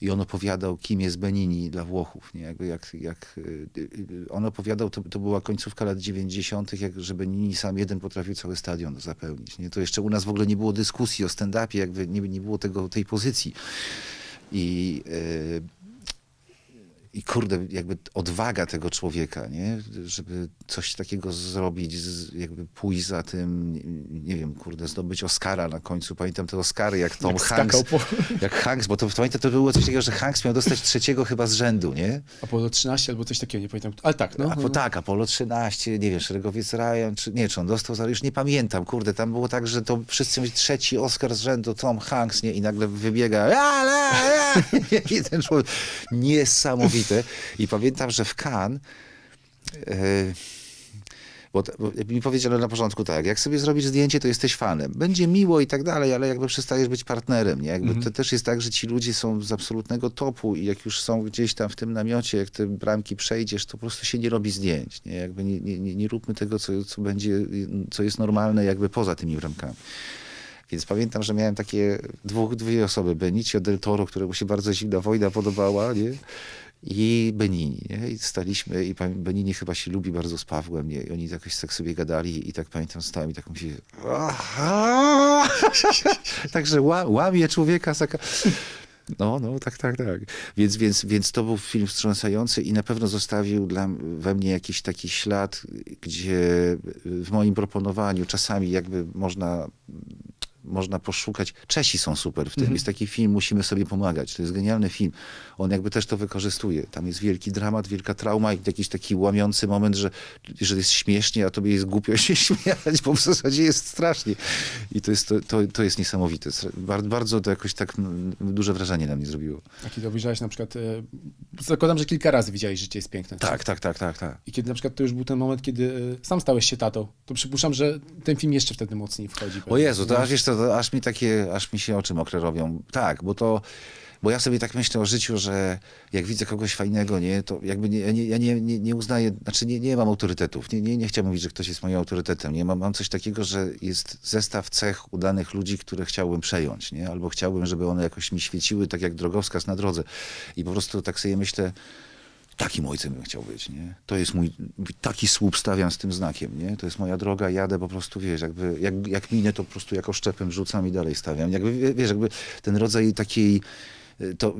I on opowiadał, kim jest Benigni dla Włochów. Nie? Jakby jak on opowiadał, to była końcówka lat 90., że Benigni sam jeden potrafił cały stadion zapełnić. Nie? To jeszcze u nas w ogóle nie było dyskusji o stand-upie, jakby nie było tej pozycji. I kurde, jakby odwaga tego człowieka, nie? Żeby coś takiego zrobić, jakby pójść za tym, nie wiem, kurde, zdobyć Oscara na końcu. Pamiętam te Oscary, jak Hanks, bo pamiętam, to było coś takiego, że Hanks miał dostać 3. chyba z rzędu, nie? Apollo 13 albo coś takiego, nie pamiętam. Ale tak, no. Tak, Apollo 13, nie wiem, Szeregowiec Ryan, czy on dostał, ale już nie pamiętam, kurde, tam było tak, że to wszyscy mieli 3. Oscar z rzędu, Tom Hanks, nie? I nagle wybiega, i ten człowiek, niesamowity. I pamiętam, że w Cannes, bo mi powiedziano na początku tak, jak sobie zrobisz zdjęcie, to jesteś fanem. Będzie miło i tak dalej, ale jakby przestajesz być partnerem, nie? Jakby to też jest tak, że ci ludzie są z absolutnego topu i jak już są gdzieś tam w tym namiocie, jak te bramki przejdziesz, to po prostu się nie robi zdjęć, nie? Jakby nie róbmy tego, co będzie, co jest normalne jakby poza tymi bramkami. Więc pamiętam, że miałem takie dwie osoby, Benicio del Toro, któremu się bardzo Zimna Wojna podobała, nie? I Benigni, nie? I staliśmy, i Benigni chyba się lubi bardzo z Pawłem, nie? I oni jakoś tak sobie gadali i tak pamiętam, stałem i tak mówię, także łamie człowieka, no, tak. Więc to był film wstrząsający i na pewno zostawił we mnie jakiś taki ślad, gdzie w moim proponowaniu czasami jakby można poszukać. Czesi są super w tym. Jest taki film, Musimy sobie pomagać. To jest genialny film. On jakby też to wykorzystuje. Tam jest wielki dramat, wielka trauma i jakiś taki łamiący moment, że jest śmiesznie, a tobie jest głupio się śmiać, bo w zasadzie jest strasznie. I to jest niesamowite. Bardzo to jakoś tak duże wrażenie na mnie zrobiło. Taki to widziałeś na przykład, zakładam, że kilka razy widziałeś Życie jest piękne. Tak. I kiedy na przykład to już był ten moment, kiedy sam stałeś się tatą, to przypuszczam, że ten film jeszcze wtedy mocniej wchodzi. O Jezu, to aż mi się oczy mokre robią. Tak, bo to Bo ja sobie tak myślę o życiu, że jak widzę kogoś fajnego, nie, to jakby ja nie uznaję, znaczy nie mam autorytetów. Nie chciałbym mówić, że ktoś jest moim autorytetem. Nie? Mam coś takiego, że jest zestaw cech udanych ludzi, które chciałbym przejąć. Nie? Albo chciałbym, żeby one jakoś mi świeciły, tak jak drogowskaz na drodze. I po prostu tak sobie myślę, takim ojcem bym chciał być, nie? To jest mój, taki słup stawiam z tym znakiem, nie? To jest moja droga, jadę po prostu, wiesz, jakby, jak minę, to po prostu jako szczepem rzucam i dalej stawiam. Jakby, wiesz, jakby ten rodzaj takiej, to,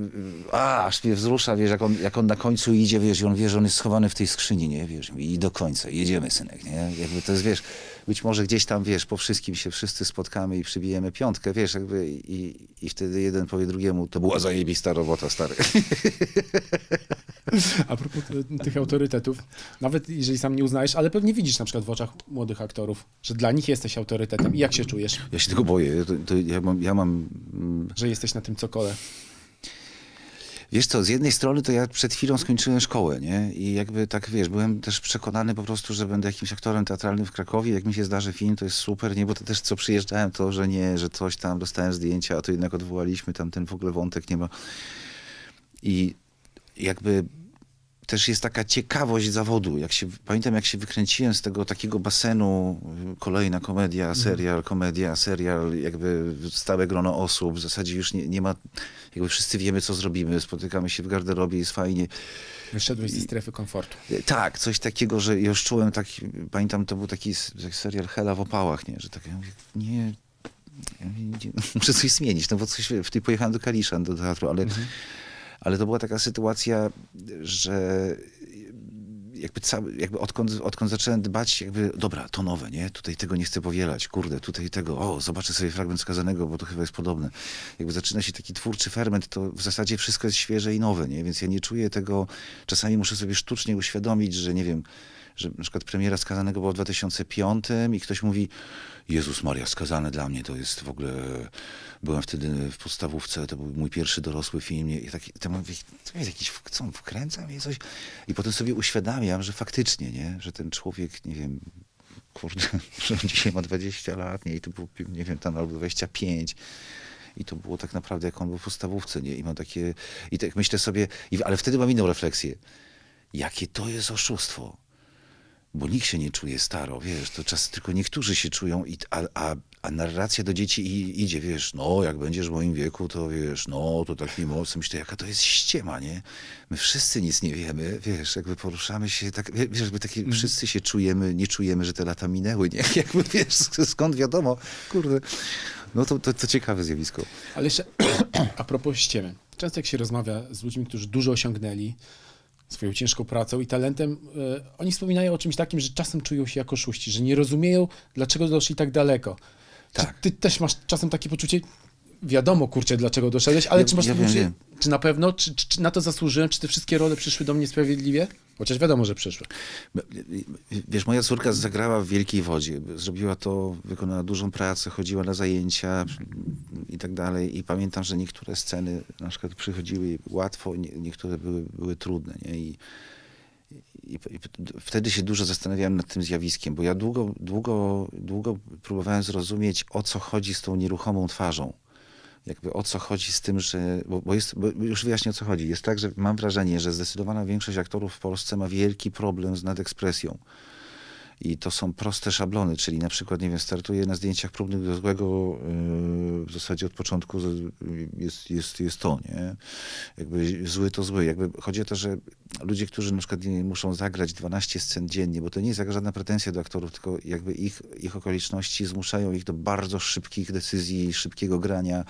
aż mnie wzrusza, wiesz, jak on na końcu idzie, wiesz, i on wie, że on jest schowany w tej skrzyni, nie? Wiesz, i do końca, jedziemy, synek, nie? Jakby to jest, wiesz, być może gdzieś tam, wiesz, po wszystkim się wszyscy spotkamy i przybijemy piątkę, wiesz, jakby i wtedy jeden powie drugiemu, to była zajebista robota, stary. A propos tych autorytetów, nawet jeżeli sam nie uznajesz, ale pewnie widzisz na przykład w oczach młodych aktorów, że dla nich jesteś autorytetem. I jak się czujesz? Ja się tego boję. Ja mam... Że jesteś na tym cokole. Wiesz co, z jednej strony to ja przed chwilą skończyłem szkołę, nie? I jakby tak, wiesz, byłem też przekonany po prostu, że będę jakimś aktorem teatralnym w Krakowie. Jak mi się zdarzy film, to jest super, nie? Bo to też co przyjeżdżałem, to, że nie, że coś tam, dostałem zdjęcia, a to jednak odwołaliśmy, tam ten w ogóle wątek nie ma. I jakby też jest taka ciekawość zawodu. Pamiętam, jak się wykręciłem z tego takiego basenu, kolejna komedia, serial, jakby stałe grono osób. W zasadzie już nie ma, jakby wszyscy wiemy, co zrobimy. Spotykamy się w garderobie, jest fajnie. Wyszedłeś ze strefy komfortu. Tak, coś takiego, że już czułem, tak, pamiętam, to był taki serial Hela w opałach, nie? Że tak, ja mówię, nie, muszę coś zmienić, no bo coś, wtedy pojechałem do Kalisza, do teatru, ale... Ale to była taka sytuacja, że jakby odkąd zacząłem dbać, jakby dobra, to nowe, nie? Tutaj tego nie chcę powielać, kurde, tutaj tego, o, zobaczę sobie fragment Skazanego, bo to chyba jest podobne. Jakby zaczyna się taki twórczy ferment, to w zasadzie wszystko jest świeże i nowe, nie? Więc ja nie czuję tego, czasami muszę sobie sztucznie uświadomić, że nie wiem, że na przykład premiera Skazanego była w 2005 i ktoś mówi, Jezus Maria, Skazany dla mnie to jest w ogóle... Byłem wtedy w podstawówce, to był mój pierwszy dorosły film. I taki, to mówię, to jest jakiś, co, wkręca mnie coś? I potem sobie uświadamiam, że faktycznie, nie? Że ten człowiek, nie wiem, kurde, że on dzisiaj ma 20 lat, nie? I to było, nie wiem, tam albo 25. I to było tak naprawdę, jak on był w podstawówce, nie? I mam takie... I tak myślę sobie... Ale wtedy mam inną refleksję. Jakie to jest oszustwo? Bo nikt się nie czuje staro, wiesz, to czas tylko niektórzy się czują, a narracja do dzieci idzie, wiesz, no jak będziesz w moim wieku, to wiesz, no to taki mocny, myślę, jaka to jest ściema, nie? My wszyscy nic nie wiemy, wiesz, jakby poruszamy się, tak, wiesz, jakby takie, wszyscy się czujemy, nie czujemy, że te lata minęły, nie? Jakby, wiesz, skąd wiadomo, kurde, no to ciekawe zjawisko. Ale jeszcze, a propos ściemy, często jak się rozmawia z ludźmi, którzy dużo osiągnęli, swoją ciężką pracą i talentem, oni wspominają o czymś takim, że czasem czują się jako oszuści, że nie rozumieją, dlaczego doszli tak daleko. Tak. Czy ty też masz czasem takie poczucie, wiadomo, kurczę, dlaczego doszedłeś, ale czy masz to poczucie, czy na pewno, czy na to zasłużyłem, czy te wszystkie role przyszły do mnie sprawiedliwie? Chociaż wiadomo, że przyszły. Wiesz, moja córka zagrała w Wielkiej Wodzie. Zrobiła to, wykonała dużą pracę, chodziła na zajęcia i tak dalej. I pamiętam, że niektóre sceny na przykład przychodziły łatwo, niektóre były trudne. Nie? I wtedy się dużo zastanawiałem nad tym zjawiskiem, bo ja długo próbowałem zrozumieć, o co chodzi z tą nieruchomą twarzą. Jakby o co chodzi z tym, że... Bo już wyjaśnię, o co chodzi. Jest tak, że mam wrażenie, że zdecydowana większość aktorów w Polsce ma wielki problem z nadekspresją. I to są proste szablony, czyli na przykład, nie wiem, startuje na zdjęciach próbnych do złego, w zasadzie od początku jest to, nie? Jakby zły to zły. Jakby chodzi o to, że ludzie, którzy na przykład muszą zagrać 12 scen dziennie, bo to nie jest żadna pretensja do aktorów, tylko jakby ich okoliczności zmuszają ich do bardzo szybkich decyzji, szybkiego grania.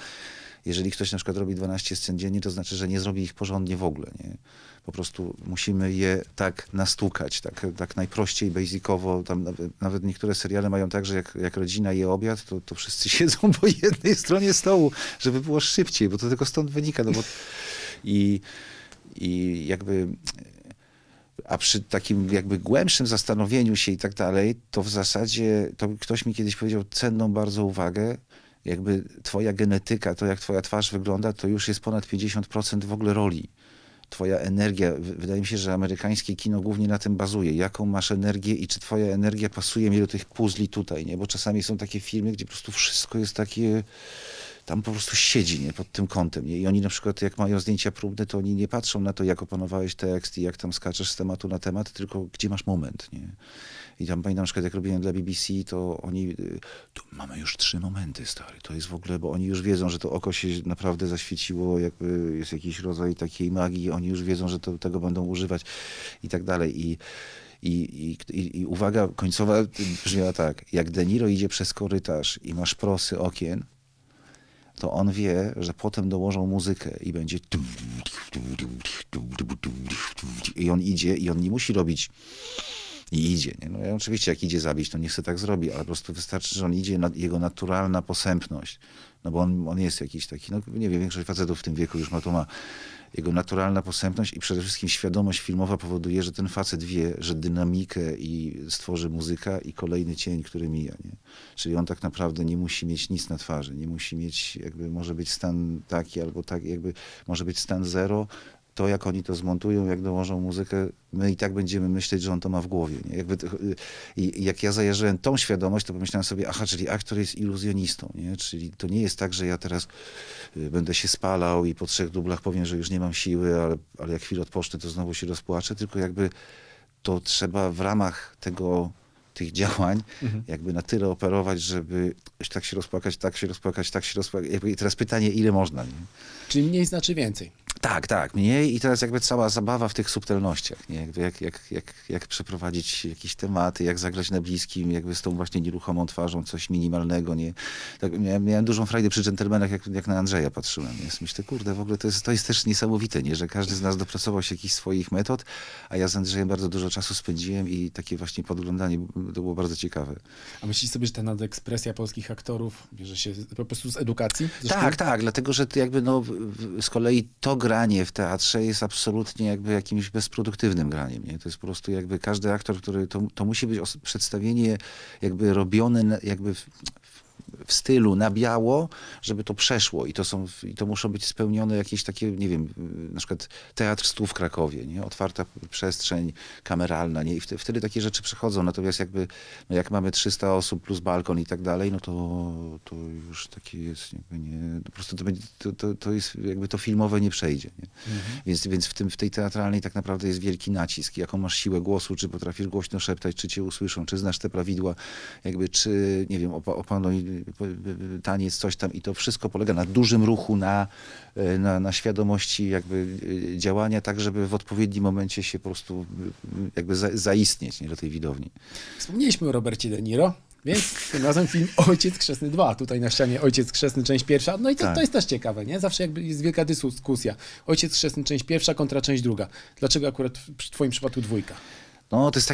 Jeżeli ktoś na przykład robi 12 scen dziennie, to znaczy, że nie zrobi ich porządnie w ogóle, nie? Po prostu musimy je tak nastukać, tak najprościej, basicowo. Tam nawet niektóre seriale mają tak, że jak rodzina je obiad, to wszyscy siedzą po jednej stronie stołu, żeby było szybciej, bo to tylko stąd wynika. No bo... I jakby... A przy takim jakby głębszym zastanowieniu się i tak dalej, to w zasadzie, to ktoś mi kiedyś powiedział cenną bardzo uwagę, jakby twoja genetyka, to jak twoja twarz wygląda, to już jest ponad 50% w ogóle roli. Twoja energia, wydaje mi się, że amerykańskie kino głównie na tym bazuje. Jaką masz energię i czy twoja energia pasuje mi do tych puzli tutaj, nie? Bo czasami są takie filmy, gdzie po prostu wszystko jest takie... tam po prostu siedzi, nie, pod tym kątem. Nie? I oni na przykład, jak mają zdjęcia próbne, to oni nie patrzą na to, jak opanowałeś tekst i jak tam skaczesz z tematu na temat, tylko gdzie masz moment. Nie? I tam pamiętam, na przykład jak robiłem dla BBC, to oni, tu mamy już 3 momenty, stary, to jest w ogóle, bo oni już wiedzą, że to oko się naprawdę zaświeciło, jakby jest jakiś rodzaj takiej magii, oni już wiedzą, że to, tego będą używać i tak dalej. I uwaga końcowa brzmiała tak, jak De Niro idzie przez korytarz i masz prosy okien, to on wie, że potem dołożą muzykę i będzie i on idzie i on nie musi robić i idzie. Nie? No ja oczywiście jak idzie zabić, to niech sobie tak zrobi, ale po prostu wystarczy, że on idzie, jego naturalna posępność, no bo on jest jakiś taki, no nie wiem, większość facetów w tym wieku już ma. Jego naturalna posępność i przede wszystkim świadomość filmowa powoduje, że ten facet wie, że dynamikę i stworzy muzyka i kolejny cień, który mija. Nie? Czyli on tak naprawdę nie musi mieć nic na twarzy, nie musi mieć, jakby może być stan taki albo taki, jakby może być stan zero. To, jak oni to zmontują, jak dołożą muzykę, my i tak będziemy myśleć, że on to ma w głowie. Nie? Jakby to, i jak ja zajarzyłem tą świadomość, to pomyślałem sobie, aha, czyli aktor jest iluzjonistą. Nie? Czyli to nie jest tak, że ja teraz będę się spalał i po 3 dublach powiem, że już nie mam siły, ale jak chwilę odpocznę, to znowu się rozpłaczę, tylko jakby to trzeba w ramach tych działań, jakby na tyle operować, żeby tak się rozpłakać, tak się rozpłakać, tak się rozpłakać. I teraz pytanie, ile można? Nie? Czyli mniej znaczy więcej. Tak, tak, mniej i teraz jakby cała zabawa w tych subtelnościach, nie? Jakby jak przeprowadzić jakieś tematy, jak zagrać na bliskim, jakby z tą właśnie nieruchomą twarzą, coś minimalnego, nie? Tak, miałem dużą frajdę przy Dżentelmenach, jak na Andrzeja patrzyłem, nie? Myślę, kurde, w ogóle to jest też niesamowite, nie? Że każdy z nas dopracował się jakichś swoich metod, a ja z Andrzejem bardzo dużo czasu spędziłem i takie właśnie podglądanie, to było bardzo ciekawe. A myślisz sobie, że ta nadekspresja polskich aktorów bierze się po prostu z edukacji? Tak, tak, dlatego, że jakby no, z kolei to granie w teatrze jest absolutnie jakby jakimś bezproduktywnym graniem. Nie? To jest po prostu jakby każdy aktor, który... To musi być przedstawienie jakby robione jakby w stylu, na biało, żeby to przeszło. I to muszą być spełnione jakieś takie, nie wiem, na przykład Teatr Stu w Krakowie, nie? Otwarta przestrzeń kameralna, nie? I wtedy takie rzeczy przychodzą. Natomiast jakby, no jak mamy 300 osób plus balkon i tak dalej, no to już takie jest, jakby nie, po prostu to jest, jakby to filmowe nie przejdzie, nie? Mhm. Więc w tej teatralnej tak naprawdę jest wielki nacisk. Jaką masz siłę głosu, czy potrafisz głośno szeptać, czy cię usłyszą, czy znasz te prawidła, jakby, czy, nie wiem, opanuj taniec, coś tam i to wszystko polega na dużym ruchu, na świadomości jakby działania, tak żeby w odpowiednim momencie się po prostu jakby zaistnieć, nie, do tej widowni. Wspomnieliśmy o Robercie De Niro, więc tym razem film Ojciec Chrzestny 2, tutaj na ścianie Ojciec Chrzestny część 1, no i to, tak. To jest też ciekawe, nie? Zawsze jakby jest wielka dyskusja. Ojciec Chrzestny część 1 kontra część 2. Dlaczego akurat w twoim przypadku 2? No, to jest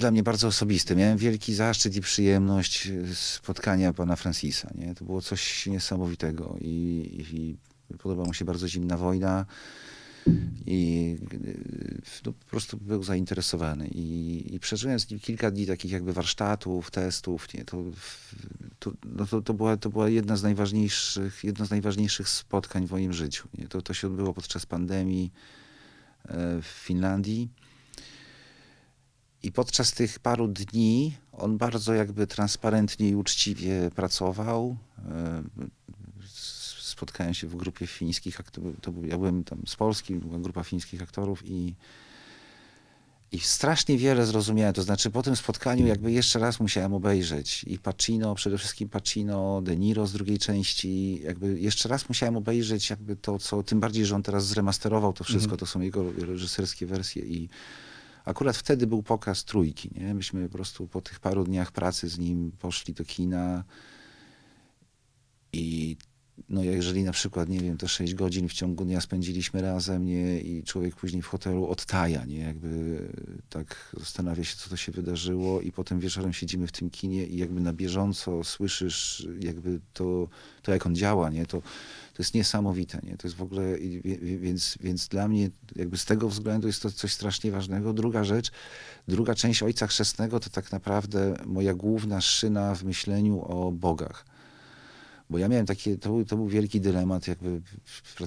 dla mnie bardzo osobiste. Miałem wielki zaszczyt i przyjemność spotkania pana Francisa. Nie? To było coś niesamowitego i podoba mu się bardzo Zimna Wojna i no, po prostu był zainteresowany. I przeżyłem z nim kilka dni takich jakby warsztatów, testów. Nie? To była jedno z najważniejszych spotkań w moim życiu. Nie? To się odbyło podczas pandemii w Finlandii. I podczas tych paru dni on bardzo jakby transparentnie i uczciwie pracował. Spotkałem się w grupie fińskich aktorów, ja byłem tam z Polski, była grupa fińskich aktorów i strasznie wiele zrozumiałem. To znaczy po tym spotkaniu jakby jeszcze raz musiałem obejrzeć i Pacino, przede wszystkim Pacino, De Niro z drugiej części. Jakby jeszcze raz musiałem obejrzeć jakby to, co, tym bardziej, że on teraz zremasterował to wszystko, to są jego reżyserskie wersje i akurat wtedy był pokaz 3, nie? Myśmy po prostu po tych paru dniach pracy z nim poszli do kina i no jeżeli na przykład, nie wiem, to 6 godzin w ciągu dnia spędziliśmy razem, nie? I człowiek później w hotelu odtaja, nie? Jakby tak zastanawia się, co to się wydarzyło i potem wieczorem siedzimy w tym kinie i jakby na bieżąco słyszysz jakby to jak on działa, nie? To jest niesamowite, nie? To jest w ogóle, więc dla mnie jakby z tego względu jest to coś strasznie ważnego. Druga rzecz, druga część Ojca Chrzestnego to tak naprawdę moja główna szyna w myśleniu o bogach. Bo ja miałem takie, to był wielki dylemat jakby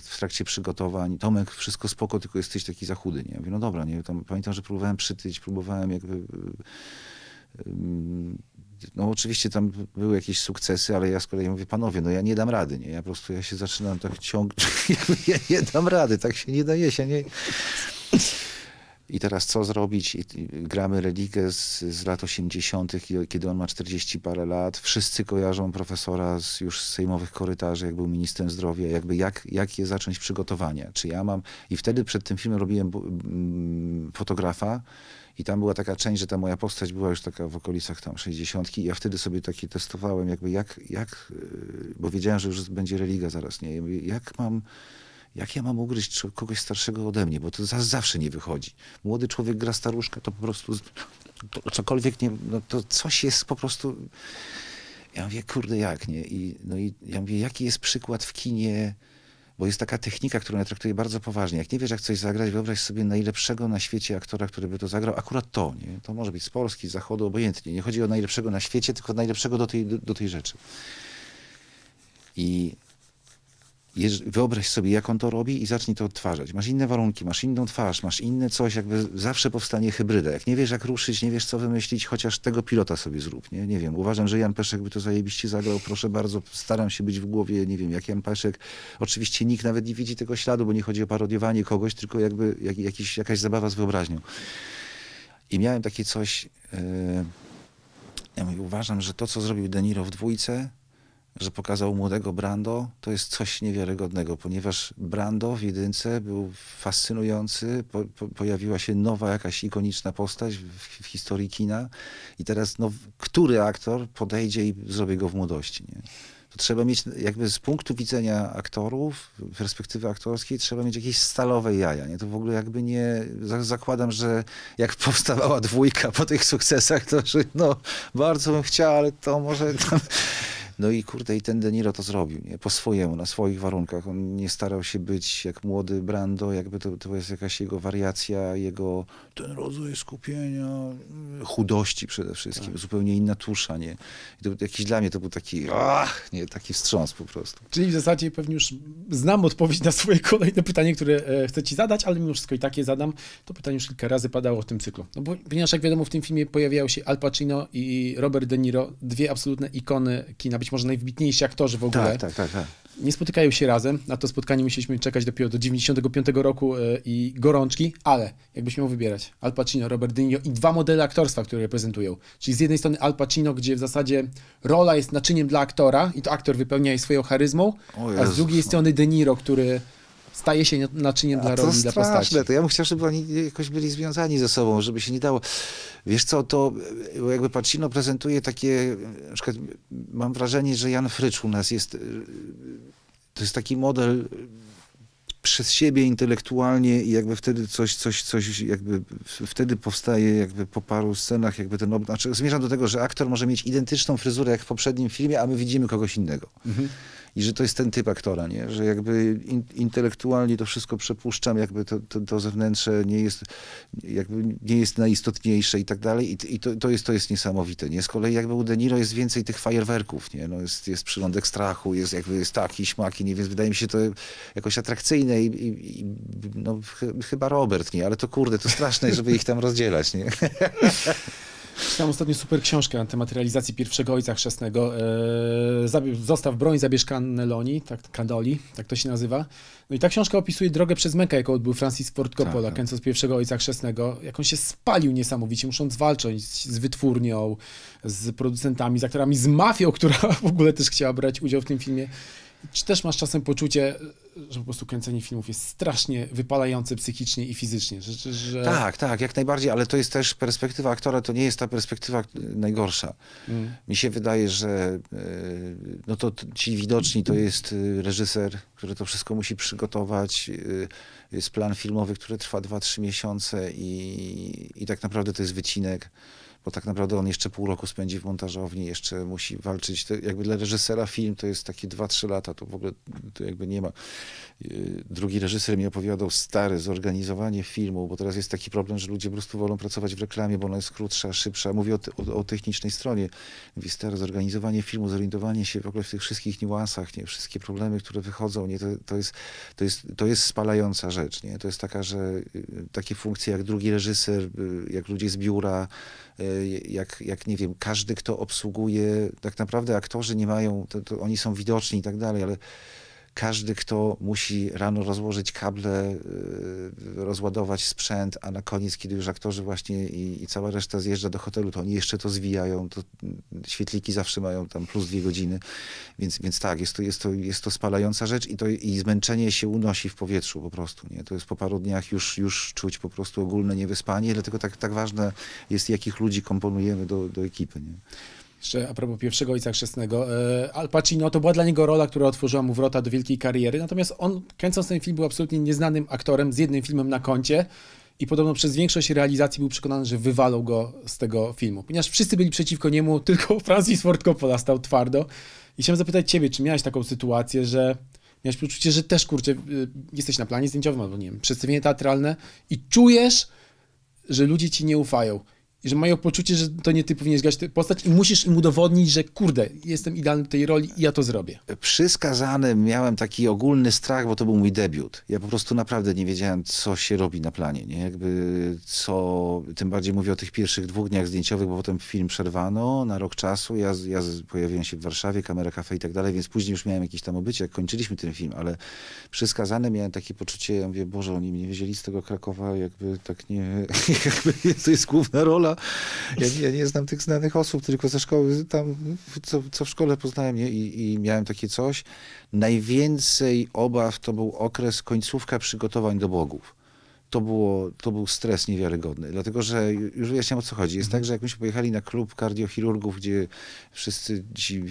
w trakcie przygotowań. Tomek, wszystko spoko, tylko jesteś taki za chudy, nie? Ja mówię, no dobra, nie? Tam, pamiętam, że próbowałem przytyć, próbowałem jakby no oczywiście tam były jakieś sukcesy, ale ja z kolei mówię, panowie, no ja nie dam rady, nie? Ja po prostu, ja się zaczynam tak ciągnąć, ja nie dam rady, tak się nie daje, się nie... I teraz co zrobić? I gramy Religę z lat 80., kiedy on ma 40 parę lat. Wszyscy kojarzą profesora z, już z sejmowych korytarzy, jak był ministrem zdrowia. Jakby jakie zacząć przygotowania? Czy ja mam... I wtedy przed tym filmem robiłem fotografa i tam była taka część, że ta moja postać była już taka w okolicach tam 60. I ja wtedy sobie taki testowałem, jakby jak bo wiedziałem, że już będzie Religa zaraz, nie? Jak ja mam ugryźć kogoś starszego ode mnie, bo to zawsze nie wychodzi. Młody człowiek gra staruszkę, to po prostu to cokolwiek nie, no to coś jest po prostu, ja mówię, kurde, jak nie? I ja mówię, jaki jest przykład w kinie, bo jest taka technika, którą ja traktuję bardzo poważnie. Jak nie wiesz, jak coś zagrać, wyobraź sobie najlepszego na świecie aktora, który by to zagrał, akurat to, nie? To może być z Polski, z Zachodu, obojętnie. Nie chodzi o najlepszego na świecie, tylko najlepszego do tej rzeczy. I wyobraź sobie, jak on to robi i zacznij to odtwarzać. Masz inne warunki, masz inną twarz, masz inne coś, jakby zawsze powstanie hybryda. Jak nie wiesz, jak ruszyć, nie wiesz, co wymyślić, chociaż tego pilota sobie zrób, nie? Nie wiem, uważam, że Jan Peszek by to zajebiście zagrał, proszę bardzo, staram się być w głowie, nie wiem, jak Jan Peszek. Oczywiście nikt nawet nie widzi tego śladu, bo nie chodzi o parodiowanie kogoś, tylko jakby jakaś zabawa z wyobraźnią. I miałem takie coś, ja mówię, uważam, że to, co zrobił De Niro w dwójce, że pokazał młodego Brando, to jest coś niewiarygodnego, ponieważ Brando w jedynce był fascynujący, pojawiła się nowa jakaś ikoniczna postać w historii kina i teraz no, który aktor podejdzie i zrobi go w młodości, nie? To trzeba mieć jakby z punktu widzenia aktorów, perspektywy aktorskiej, trzeba mieć jakieś stalowe jaja, nie? To w ogóle jakby nie... Zakładam, że jak powstawała dwójka po tych sukcesach, to że no bardzo bym chciał, ale to może... Tam... No i kurde, i ten De Niro to zrobił, nie? Po swojemu, na swoich warunkach. On nie starał się być jak młody Brando, jakby to jest jakaś jego wariacja, jego ten rodzaj skupienia, chudości przede wszystkim, tak. Zupełnie inna tusza, nie? I to, jakiś dla mnie to był taki, ach, nie, taki wstrząs po prostu. Czyli w zasadzie pewnie już znam odpowiedź na swoje kolejne pytanie, które chcę ci zadać, ale mimo wszystko i tak je zadam. To pytanie już kilka razy padało w tym cyklu. No bo, ponieważ jak wiadomo, w tym filmie pojawiały się Al Pacino i Robert De Niro, dwie absolutne ikony kina, być może najwybitniejsi aktorzy w ogóle. Tak. Nie spotykają się razem. Na to spotkanie musieliśmy czekać dopiero do 95 roku i gorączki, ale jakbyś miał wybierać Al Pacino, Robert De Niro i dwa modele aktorstwa, które reprezentują. Czyli z jednej strony Al Pacino, gdzie w zasadzie rola jest naczyniem dla aktora i to aktor wypełnia jej swoją charyzmą, a z drugiej strony De Niro, który staje się naczyniem dla roli, dla postaci. To ja bym chciał, żeby oni jakoś byli związani ze sobą, żeby się nie dało. Wiesz co, to jakby Pacino prezentuje takie, na przykład mam wrażenie, że Jan Frycz u nas jest, to jest taki model przez siebie intelektualnie i jakby wtedy coś jakby wtedy powstaje jakby po paru scenach jakby ten, znaczy zmierzam do tego, że aktor może mieć identyczną fryzurę jak w poprzednim filmie, a my widzimy kogoś innego. Mhm. I że to jest ten typ aktora, nie? Że jakby intelektualnie to wszystko przepuszczam, jakby to zewnętrzne nie jest, jakby nie jest najistotniejsze i tak dalej. I to jest niesamowite, nie? Z kolei jakby u De Niro jest więcej tych fajerwerków, nie? No jest przylądek strachu, jest jakby jest taki, śmaki, nie? Więc wydaje mi się to jakoś atrakcyjne i no, chyba Robert, nie? Ale to kurde, to straszne, żeby ich tam rozdzielać, nie? Czytałem ostatnio super książkę na temat realizacji pierwszego Ojca Chrzestnego. Zostaw broń, zabierz cannelloni, tak, cannoli, tak to się nazywa. No i ta książka opisuje drogę przez mękę, jaką odbył Francis Ford Coppola, tak. Kręcąc pierwszego Ojca Chrzestnego, jak on się spalił niesamowicie, musząc walczyć z wytwórnią, z producentami, z aktorami, z mafią, która w ogóle też chciała brać udział w tym filmie. Czy też masz czasem poczucie, że po prostu kręcenie filmów jest strasznie wypalające psychicznie i fizycznie? Że... Tak, jak najbardziej, ale to jest też perspektywa aktora, to nie jest ta perspektywa najgorsza. Mm. Mi się wydaje, że no to ci widoczni to jest reżyser, który to wszystko musi przygotować, jest plan filmowy, który trwa 2-3 miesiące i tak naprawdę to jest wycinek. Bo tak naprawdę on jeszcze pół roku spędzi w montażowni, jeszcze musi walczyć. To jakby dla reżysera film to jest takie 2-3 lata, to w ogóle to jakby nie ma. Drugi reżyser mi opowiadał, stary, zorganizowanie filmu, bo teraz jest taki problem, że ludzie po prostu wolą pracować w reklamie, bo ona jest krótsza, szybsza. Mówię o technicznej stronie. Mówi, stary, zorganizowanie filmu, zorientowanie się w ogóle w tych wszystkich niuansach, nie? Wszystkie problemy, które wychodzą, nie? To jest spalająca rzecz. Nie? To jest taka, że takie funkcje jak drugi reżyser, jak ludzie z biura, jak nie wiem, każdy, kto obsługuje, tak naprawdę aktorzy nie mają, to oni są widoczni i tak dalej, ale każdy, kto musi rano rozłożyć kable, rozładować sprzęt, a na koniec, kiedy już aktorzy właśnie i cała reszta zjeżdża do hotelu, to oni jeszcze to zwijają, to świetliki zawsze mają tam plus 2 godziny, więc tak, jest to spalająca rzecz i zmęczenie się unosi w powietrzu po prostu, nie? To jest po paru dniach już czuć po prostu ogólne niewyspanie, dlatego tak ważne jest, jakich ludzi komponujemy do ekipy, nie? Jeszcze a propos pierwszego Ojca Chrzestnego, Al Pacino, to była dla niego rola, która otworzyła mu wrota do wielkiej kariery, natomiast on, kręcąc ten film, był absolutnie nieznanym aktorem z jednym filmem na koncie i podobno przez większość realizacji był przekonany, że wywalą go z tego filmu. Ponieważ wszyscy byli przeciwko niemu, tylko Francis Ford Coppola stał twardo. I chciałem zapytać ciebie, czy miałeś taką sytuację, że miałeś poczucie, że też, kurczę, jesteś na planie zdjęciowym albo, nie wiem, przedstawienie teatralne i czujesz, że ludzie ci nie ufają. I że mają poczucie, że to nie ty powinieneś grać tę postać i musisz im udowodnić, że kurde, jestem idealny w tej roli i ja to zrobię. Przy Skazanym miałem taki ogólny strach, bo to był mój debiut. Ja po prostu naprawdę nie wiedziałem, co się robi na planie, nie? Jakby co, tym bardziej mówię o tych pierwszych 2 dniach zdjęciowych, bo potem film przerwano na rok czasu. Ja pojawiłem się w Warszawie, Kamera Cafe i tak dalej, więc później już miałem jakieś tam obycie, jak kończyliśmy ten film, ale przy Skazanym miałem takie poczucie, ja mówię, Boże, oni mnie wzięli z tego Krakowa, jakby tak nie, jakby to jest główna rola. Ja nie znam tych znanych osób, tylko ze szkoły, tam, co w szkole poznałem, nie? I miałem takie coś. Najwięcej obaw to był okres końcówka przygotowań do Bogów. To był stres niewiarygodny, dlatego że już wyjaśniam, o co chodzi. Jest tak, że jak myśmy pojechali na klub kardiochirurgów, gdzie wszyscy ci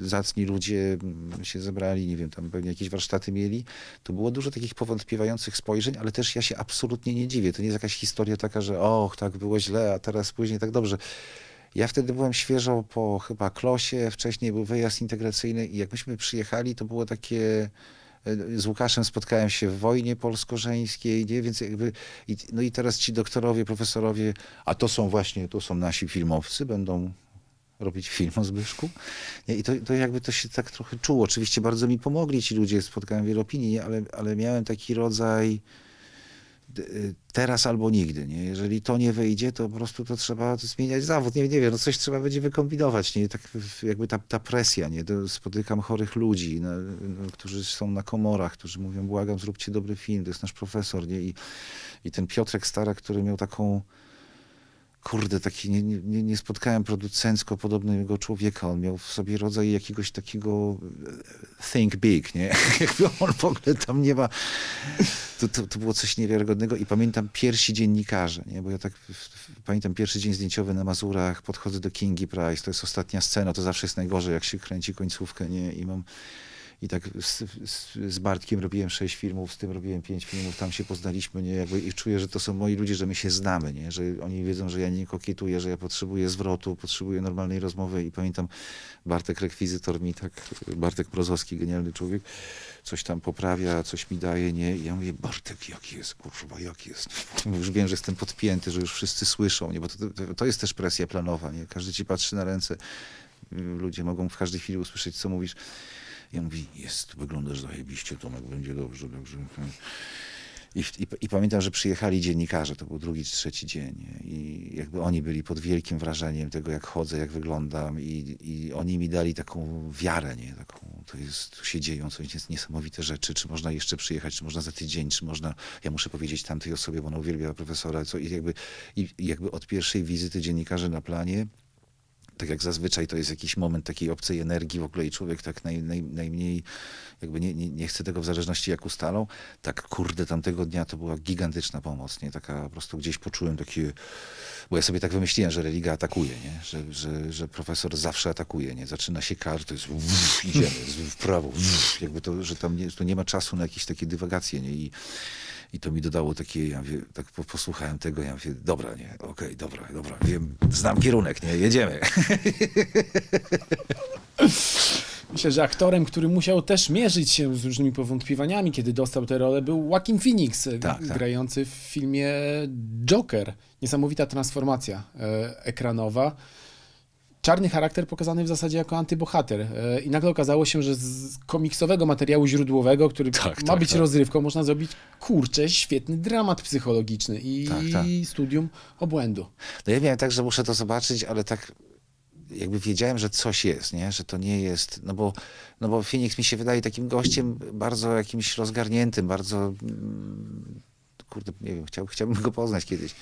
zacni ludzie się zebrali, nie wiem, tam pewnie jakieś warsztaty mieli, to było dużo takich powątpiewających spojrzeń, ale też ja się absolutnie nie dziwię. To nie jest jakaś historia taka, że och, tak było źle, a teraz później tak dobrze. Ja wtedy byłem świeżo po chyba Klosie, wcześniej był wyjazd integracyjny i jak myśmy przyjechali, to było takie... Z Łukaszem spotkałem się w wojnie polsko-żeńskiej, nie? Więc jakby, no i teraz ci doktorowie, profesorowie, a to są nasi filmowcy, będą robić film o Zbyszku. Nie? I to jakby to się tak trochę czuło. Oczywiście bardzo mi pomogli ci ludzie, spotkałem wiele opinii, nie? Ale miałem taki rodzaj teraz albo nigdy, nie? Jeżeli to nie wyjdzie, to po prostu to trzeba zmieniać zawód, nie wiem, no coś trzeba będzie wykombinować, nie? Tak jakby ta presja, nie? Spotykam chorych ludzi, którzy są na komorach, którzy mówią, błagam, zróbcie dobry film, to jest nasz profesor, nie? I ten Piotrek Stara, który miał taką, kurde, taki, nie spotkałem producencko podobnego człowieka, on miał w sobie rodzaj jakiegoś takiego think big, nie? Jakby on w ogóle tam nie ma... To było coś niewiarygodnego i pamiętam pierwsi dziennikarze, nie? Bo ja tak pamiętam pierwszy dzień zdjęciowy na Mazurach, podchodzę do Kingi Price, to jest ostatnia scena, to zawsze jest najgorzej, jak się kręci końcówkę, nie? I tak z Bartkiem robiłem 6 filmów, z tym robiłem 5 filmów, tam się poznaliśmy, nie? Jakby, i czuję, że to są moi ludzie, że my się znamy, nie? Że oni wiedzą, że ja nie kokietuję, że ja potrzebuję zwrotu, potrzebuję normalnej rozmowy i pamiętam Bartek Rekwizytor mi tak, Bartek Mrozowski, genialny człowiek, coś tam poprawia, coś mi daje, nie? I ja mówię, Bartek, jak jest, kurwa, jak jest? Już wiem, że jestem podpięty, że już wszyscy słyszą, nie? Bo to jest też presja planowa, nie? Każdy ci patrzy na ręce, ludzie mogą w każdej chwili usłyszeć, co mówisz. Ja mówię, jest, wyglądasz zajebiście, Tomek, będzie dobrze, dobrze. I pamiętam, że przyjechali dziennikarze, to był drugi czy trzeci dzień i jakby oni byli pod wielkim wrażeniem tego, jak chodzę, jak wyglądam i oni mi dali taką wiarę, nie? Taką, tu się dzieją coś niesamowite rzeczy, czy można jeszcze przyjechać, czy można za tydzień, czy można, ja muszę powiedzieć tamtej osobie, bo ona uwielbiała profesora, co, i jakby od pierwszej wizyty dziennikarzy na planie, tak jak zazwyczaj to jest jakiś moment takiej obcej energii w ogóle i człowiek tak najmniej, jakby nie chce tego w zależności jak ustalą, tak kurde tamtego dnia to była gigantyczna pomoc, nie? Taka po prostu gdzieś poczułem takie, bo ja sobie tak wymyśliłem, że religia atakuje, nie? Że profesor zawsze atakuje, nie? Zaczyna się kar, to jest idziemy w prawo, jakby to, że tam nie ma czasu na jakieś takie dywagacje, nie? I to mi dodało takie, ja mówię, tak posłuchałem tego, ja mówię, dobra, nie, okej, dobra, wiem, znam kierunek, nie, jedziemy. Myślę, że aktorem, który musiał też mierzyć się z różnymi powątpiewaniami, kiedy dostał tę rolę, był Joaquin Phoenix, grający w filmie Joker. Niesamowita transformacja ekranowa. czarny charakter pokazany w zasadzie jako antybohater. I nagle okazało się, że z komiksowego materiału źródłowego, który ma być rozrywką, można zrobić, kurczę, świetny dramat psychologiczny i studium obłędu. No ja miałem tak, że muszę to zobaczyć, ale tak jakby wiedziałem, że coś jest, nie? Że to nie jest, no bo Phoenix mi się wydaje takim gościem bardzo jakimś rozgarniętym, bardzo, kurde, nie wiem, chciałbym go poznać kiedyś.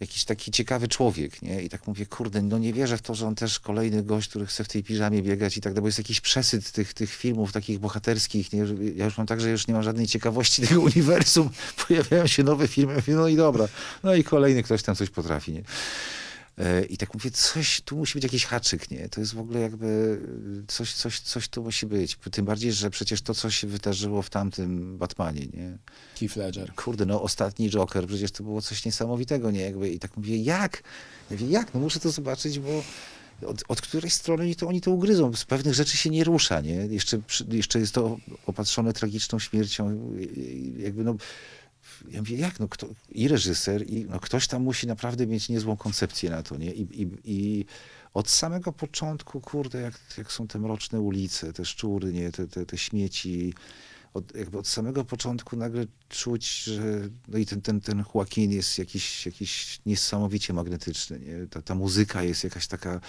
Jakiś taki ciekawy człowiek, nie? I tak mówię, kurde, no nie wierzę w to, że on też kolejny gość, który chce w tej piżamie biegać i tak dalej, bo jest jakiś przesyt tych filmów takich bohaterskich, nie? Ja już mam tak, że już nie mam żadnej ciekawości tego uniwersum, pojawiają się nowe filmy, ja mówię, no i dobra, no i kolejny ktoś tam coś potrafi, nie? I tak mówię, coś, tu musi być jakiś haczyk, nie? To jest w ogóle jakby coś tu musi być. Tym bardziej, że przecież to, co się wydarzyło w tamtym Batmanie, nie? Heath Ledger. Kurde, no ostatni Joker, przecież to było coś niesamowitego, nie? Jakby, i tak mówię, jak? Ja mówię, jak? No muszę to zobaczyć, bo od której strony to oni to ugryzą. Z pewnych rzeczy się nie rusza, nie? Jeszcze jest to opatrzone tragiczną śmiercią, jakby no... Ja mówię, jak, no i reżyser, i no ktoś tam musi naprawdę mieć niezłą koncepcję na to, nie? I od samego początku, kurde, jak są te mroczne ulice, te szczury, nie? Te śmieci, jakby od samego początku nagle czuć, że no i ten Joaquin jest jakiś niesamowicie magnetyczny, nie? Ta muzyka jest jakaś taka...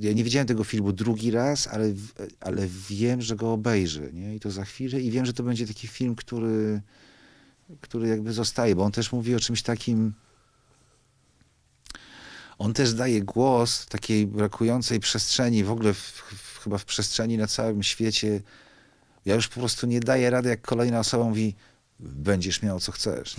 Ja nie widziałem tego filmu drugi raz, ale wiem, że go obejrzę, nie? I to za chwilę, i wiem, że to będzie taki film, który jakby zostaje, bo on też mówi o czymś takim, on też daje głos takiej brakującej przestrzeni, w ogóle chyba w przestrzeni na całym świecie. Ja już po prostu nie daję rady, jak kolejna osoba mówi, będziesz miał co chcesz.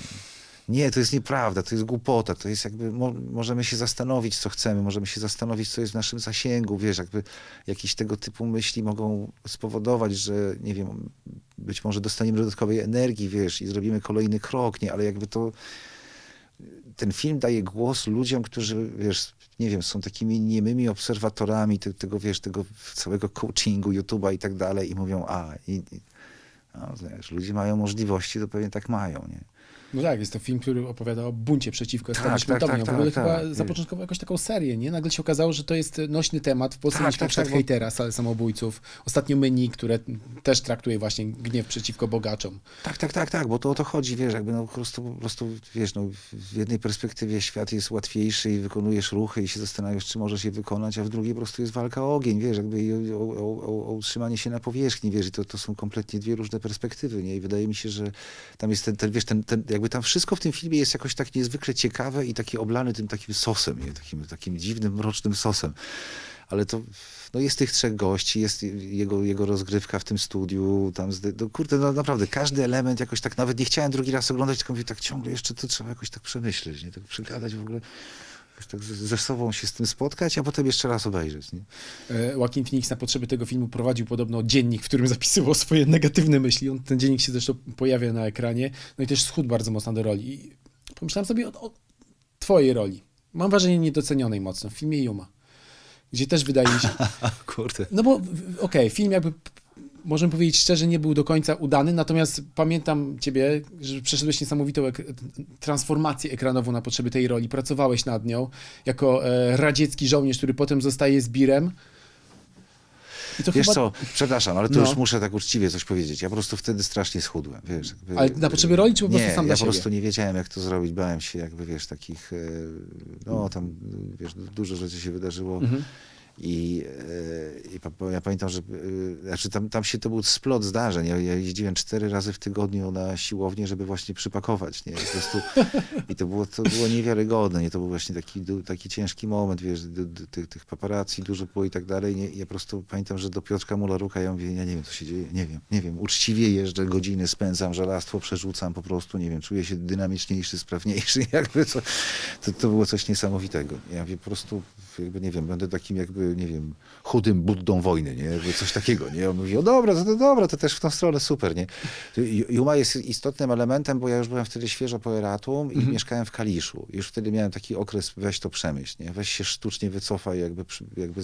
Nie, to jest nieprawda, to jest głupota, to jest jakby, możemy się zastanowić, co chcemy, możemy się zastanowić, co jest w naszym zasięgu, wiesz, jakby jakieś tego typu myśli mogą spowodować, że, nie wiem, być może dostaniemy dodatkowej energii, wiesz, i zrobimy kolejny krok, nie, ale jakby to, ten film daje głos ludziom, którzy, wiesz, nie wiem, są takimi niemymi obserwatorami tego, wiesz, tego całego coachingu, YouTube'a i tak dalej, i mówią, no, wiesz, ludzie mają możliwości, to pewnie tak mają, nie. No tak, jest to film, który opowiada o buncie przeciwko establishmentowi. W ogóle chyba zapoczątkował jakąś taką serię, nie? Nagle się okazało, że to jest nośny temat w Polsce, na przykład hejtera, sale samobójców. Ostatnio Menu, które też traktuje właśnie gniew przeciwko bogaczom. Tak, bo to o to chodzi, wiesz, jakby no po prostu wiesz, no, w jednej perspektywie świat jest łatwiejszy i wykonujesz ruchy i się zastanawiasz, czy możesz je wykonać, a w drugiej po prostu jest walka o ogień, wiesz, jakby o utrzymanie się na powierzchni, wiesz, i to są kompletnie dwie różne perspektywy, nie? I wydaje mi się, że tam jest ten jakby tam wszystko w tym filmie jest jakoś tak niezwykle ciekawe i taki oblany tym takim sosem, nie? Takim dziwnym, mrocznym sosem. Ale to, no jest tych trzech gości, jest jego rozgrywka w tym studiu, tam, no kurde, no naprawdę, każdy element jakoś tak, nawet nie chciałem drugi raz oglądać, tylko mówię, tak ciągle jeszcze to trzeba jakoś tak przemyśleć, nie? Tak przegadać w ogóle. Tak ze sobą się z tym spotkać, a potem jeszcze raz obejrzeć. Nie? Joaquin Phoenix na potrzeby tego filmu prowadził podobno dziennik, w którym zapisywał swoje negatywne myśli. On, ten dziennik się zresztą pojawia na ekranie. No i też schudł bardzo mocno do roli. I pomyślałem sobie o twojej roli. Mam wrażenie niedocenionej mocno w filmie Yuma, gdzie też wydaje mi się... Kurde. No bo okej, film jakby... Możemy powiedzieć szczerze, nie był do końca udany, natomiast pamiętam ciebie, że przeszedłeś niesamowitą transformację ekranową na potrzeby tej roli. Pracowałeś nad nią jako radziecki żołnierz, który potem zostaje zbirem. Wiesz chyba... co, przepraszam, ale to już muszę tak uczciwie coś powiedzieć. Ja po prostu wtedy strasznie schudłem, wiesz. Jakby... Ale na potrzeby roli, czy po prostu sam na siebie? Po prostu nie wiedziałem, jak to zrobić. Bałem się jakby, wiesz, takich, no tam, wiesz, dużo rzeczy się wydarzyło. Mhm. I ja pamiętam, że znaczy tam się to był splot zdarzeń. Ja jeździłem 4 razy w tygodniu na siłownię, żeby właśnie przypakować. Nie? Po prostu, i to było niewiarygodne. Nie? To był właśnie taki ciężki moment, wiesz, tych paparazzi dużo było i tak dalej. Nie? Ja po prostu pamiętam, że do Piotrka Mularuka ja mówię, ja nie wiem, co się dzieje, nie wiem. Uczciwie jeżdżę, godziny spędzam, żelastwo przerzucam po prostu, nie wiem, czuję się dynamiczniejszy, sprawniejszy. Jakby to było coś niesamowitego. Ja mówię, po prostu, jakby, nie wiem, będę takim jakby, nie wiem, chudym Buddą wojny, nie? Jakby coś takiego, nie? On mówi, o dobra, to też w tą stronę, super, nie? Yuma jest istotnym elementem, bo ja już byłem wtedy świeżo po Eratum i mieszkałem w Kaliszu. Już wtedy miałem taki okres, weź to przemyśl, nie? Weź się sztucznie wycofaj, jakby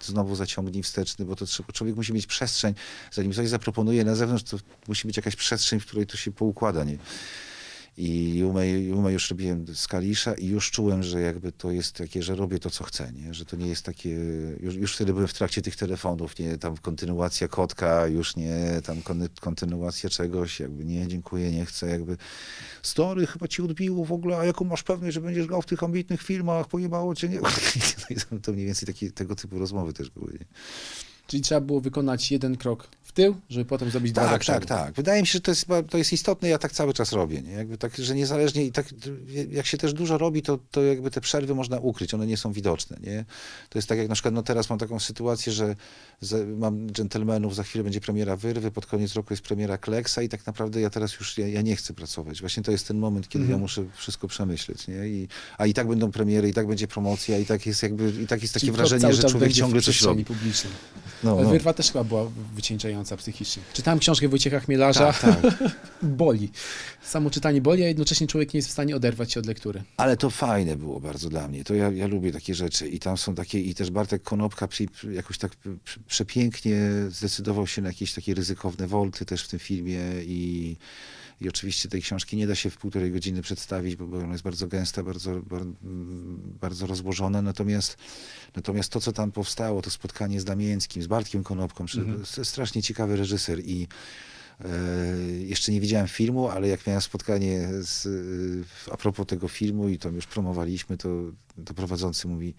znowu zaciągnij wsteczny, bo to człowiek musi mieć przestrzeń. Zanim coś zaproponuje na zewnątrz, to musi być jakaś przestrzeń, w której to się poukłada, nie? I umę już robiłem z kalisza i już czułem, że jakby to jest takie, że robię to, co chcę, nie? Że to nie jest takie... Już wtedy byłem w trakcie tych telefonów, nie? Tam kontynuacja kotka, już nie, tam kontynuacja czegoś, jakby nie, dziękuję, nie chcę, jakby... Story chyba ci odbiło w ogóle, a jaką masz pewność, że będziesz grał w tych ambitnych filmach, pojebało cię, nie? No i to mniej więcej takie, tego typu rozmowy też były, nie? Czyli trzeba było wykonać jeden krok w tył, żeby potem zrobić dwa do przodu. Tak. Wydaje mi się, że to jest istotne, ja tak cały czas robię, nie? Jakby tak, że niezależnie, i tak, jak się też dużo robi, to jakby te przerwy można ukryć, one nie są widoczne, nie? To jest tak jak na przykład, no teraz mam taką sytuację, że mam Dżentelmenów, za chwilę będzie premiera Wyrwy, pod koniec roku jest premiera Kleksa i tak naprawdę ja teraz już, ja nie chcę pracować. Właśnie to jest ten moment, kiedy ja muszę wszystko przemyśleć, nie? A i tak będą premiery, i tak będzie promocja, i tak jest jakby, i tak jest takie wrażenie, że człowiek ciągle coś robi. No. Wyrwa też chyba była wycieńczająca psychicznie. Czytałem książkę Wojciecha Chmielarza. Tak. Boli. Samo czytanie boli, a jednocześnie człowiek nie jest w stanie oderwać się od lektury. Ale to fajne było bardzo dla mnie. To ja lubię takie rzeczy. I tam są takie, i też Bartek Konopka jakoś tak przepięknie zdecydował się na jakieś takie ryzykowne wolty też w tym filmie. I oczywiście tej książki nie da się w 1,5 godziny przedstawić, bo ona jest bardzo gęsta, bardzo rozłożona. Natomiast to, co tam powstało, to spotkanie z Damięckim, z Bartkiem Konopką, strasznie ciekawy reżyser i jeszcze nie widziałem filmu, ale jak miałem spotkanie a propos tego filmu i to już promowaliśmy, to prowadzący mówi: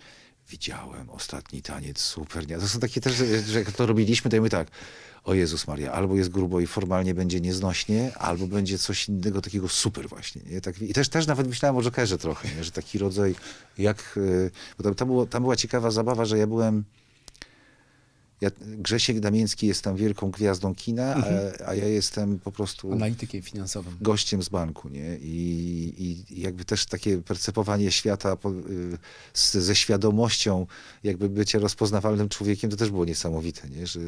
widziałem Ostatni taniec, super. To są takie też, że jak to robiliśmy, to my tak, o Jezus Maria, albo jest grubo i formalnie będzie nieznośnie, albo będzie coś innego takiego super właśnie. Nie? Tak, i też nawet myślałem o Jokerze trochę, nie? Że taki rodzaj jak... Bo tam była ciekawa zabawa, że Grzesiek Damiński jest tam wielką gwiazdą kina, a ja jestem po prostu... analitykiem finansowym. Gościem z banku, nie? I jakby też takie percepowanie świata ze świadomością jakby bycia rozpoznawalnym człowiekiem, to też było niesamowite, nie? Że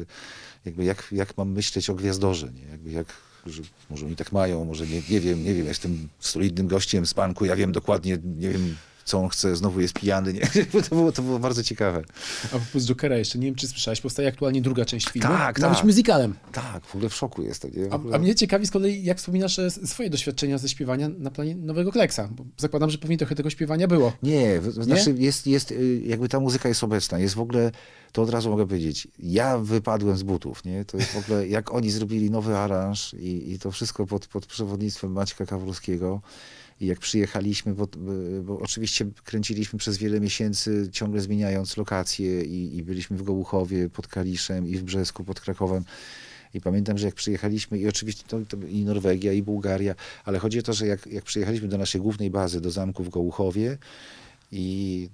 jakby jak mam myśleć o gwiazdorze, nie? Jakby że może oni tak mają, może nie wiem, ja jestem solidnym gościem z banku, ja wiem dokładnie, nie wiem, co on chce, znowu jest pijany, nie? To było bardzo ciekawe. A propos Jokera jeszcze, nie wiem, czy słyszałeś, powstaje aktualnie druga część filmu. Tak, ma być musicalem. Tak, w ogóle w szoku jestem. Nie? A mnie ciekawi z kolei, jak wspominasz swoje doświadczenia ze śpiewania na planie nowego Kleksa, bo zakładam, że pewnie trochę tego śpiewania było. Nie, znaczy jest, jakby ta muzyka jest obecna, jest w ogóle, to od razu mogę powiedzieć, ja wypadłem z butów, nie? To jest w ogóle, jak oni zrobili nowy aranż i to wszystko pod przewodnictwem Maćka Kowalskiego. I jak przyjechaliśmy, bo oczywiście kręciliśmy przez wiele miesięcy, ciągle zmieniając lokacje i byliśmy w Gołuchowie pod Kaliszem i w Brzesku pod Krakowem. I pamiętam, że jak przyjechaliśmy, i oczywiście to i Norwegia, i Bułgaria, ale chodzi o to, że jak przyjechaliśmy do naszej głównej bazy, do zamku w Gołuchowie,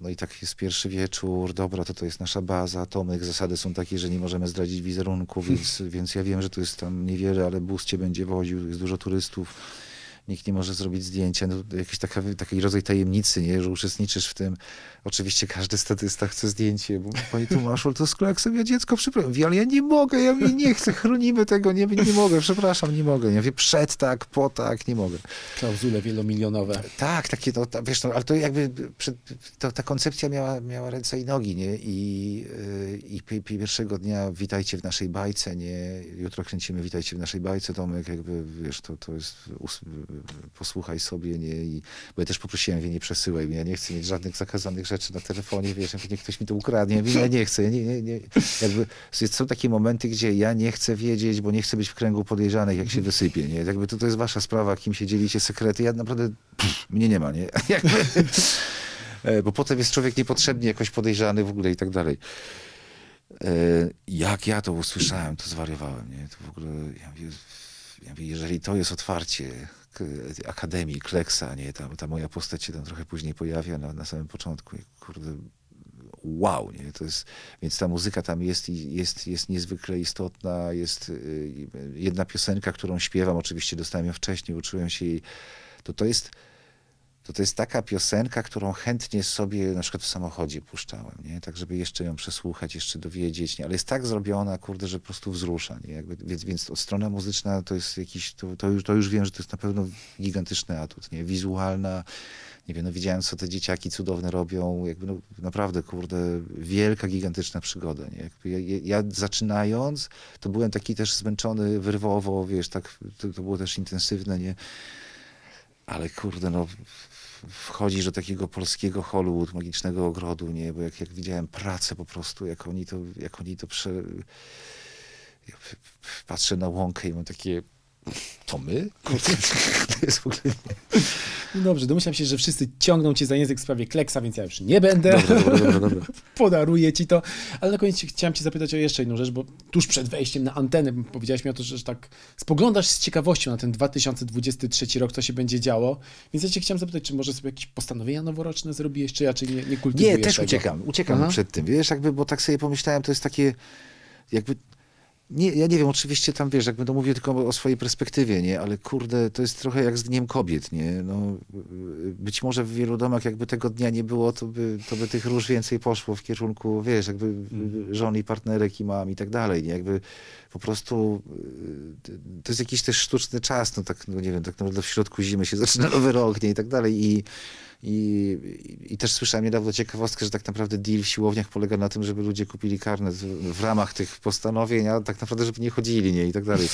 no i tak jest pierwszy wieczór, dobra, to jest nasza baza, Tomek, zasady są takie, że nie możemy zdradzić wizerunku, więc ja wiem, że tu jest tam niewiele, ale bus cię będzie woził, jest dużo turystów. Nikt nie może zrobić zdjęcia, no, jakiś taki rodzaj tajemnicy, nie? Że uczestniczysz w tym. Oczywiście każdy statysta chce zdjęcie, bo panie Tomaszu, to z Kleksem ja dziecko przyprawię, ale ja nie mogę, ja nie chcę, chronimy tego, nie mogę, przepraszam, nie mogę. Ja mówię, przed tak, po tak, nie mogę. Klauzule wielomilionowe. Tak, takie, no, wiesz, no, ale to jakby, ta koncepcja miała ręce i nogi, nie? I pierwszego dnia witajcie w naszej bajce, nie? Jutro kręcimy witajcie w naszej bajce, Tomek, jakby, wiesz, to jest... posłuchaj sobie, nie? Bo ja też poprosiłem, nie przesyłaj mnie, ja nie chcę mieć żadnych zakazanych rzeczy na telefonie, wiesz, jak ktoś mi to ukradnie, ja nie chcę, nie. Jakby są takie momenty, gdzie ja nie chcę wiedzieć, bo nie chcę być w kręgu podejrzanych, jak się wysypie, nie? Jakby to jest wasza sprawa, kim się dzielicie sekrety, ja naprawdę, mnie nie ma, nie? Jakby, bo potem jest człowiek niepotrzebnie jakoś podejrzany w ogóle i tak dalej. Jak ja to usłyszałem, to zwariowałem, nie? To w ogóle, ja mówię, jeżeli to jest otwarcie Akademii Kleksa, nie, ta moja postać się tam trochę później pojawia na samym początku. Kurde, wow, nie, to jest, więc ta muzyka tam jest niezwykle istotna, jest jedna piosenka, którą śpiewam, oczywiście dostałem ją wcześniej, uczyłem się jej, to jest taka piosenka, którą chętnie sobie na przykład w samochodzie puszczałem, nie? Tak, żeby jeszcze ją przesłuchać, jeszcze dowiedzieć, nie? Ale jest tak zrobiona, kurde, że po prostu wzrusza, nie? Jakby, więc strona muzyczna to jest jakiś, to już wiem, że to jest na pewno gigantyczny atut, nie? Wizualna, nie wiem, no widziałem, co te dzieciaki cudowne robią, jakby, no, naprawdę, kurde, wielka, gigantyczna przygoda, nie? Jakby ja zaczynając, to byłem taki też zmęczony wyrwowo, wiesz, tak, to było też intensywne, nie? ale kurde, no wchodzisz do takiego polskiego Hollywood, magicznego ogrodu, nie? Bo jak widziałem pracę po prostu, jak oni to ja patrzę na łąkę i mam takie... To my? Kurde, to jest w ogóle nie. No dobrze, domyślam się, że wszyscy ciągną cię za język w sprawie Kleksa, więc ja już nie będę. Dobra. Podaruję ci to. Ale na koniec chciałem cię zapytać o jeszcze jedną rzecz, bo tuż przed wejściem na antenę powiedziałeś mi o to, że tak spoglądasz z ciekawością na ten 2023 rok, co się będzie działo. Więc ja cię chciałem zapytać, czy może sobie jakieś postanowienia noworoczne zrobiłeś, czy raczej nie kultywujesz? Nie, też tego? Uciekam przed tym, wiesz, jakby, bo tak sobie pomyślałem, to jest takie jakby... Nie, ja nie wiem, oczywiście tam, wiesz, jak będę mówił tylko o swojej perspektywie, nie, ale kurde, to jest trochę jak z Dniem Kobiet, nie, no, być może w wielu domach jakby tego dnia nie było, to by tych róż więcej poszło w kierunku, wiesz, jakby żon i partnerek i mam i tak dalej, nie, jakby po prostu to jest jakiś też sztuczny czas, no tak, no nie wiem, tak naprawdę w środku zimy się zaczyna nowy rok, nie, i tak dalej i też słyszałem niedawno ciekawostkę, że tak naprawdę deal w siłowniach polega na tym, żeby ludzie kupili karnet w ramach tych postanowień, a tak naprawdę, żeby nie chodzili, nie, i tak dalej.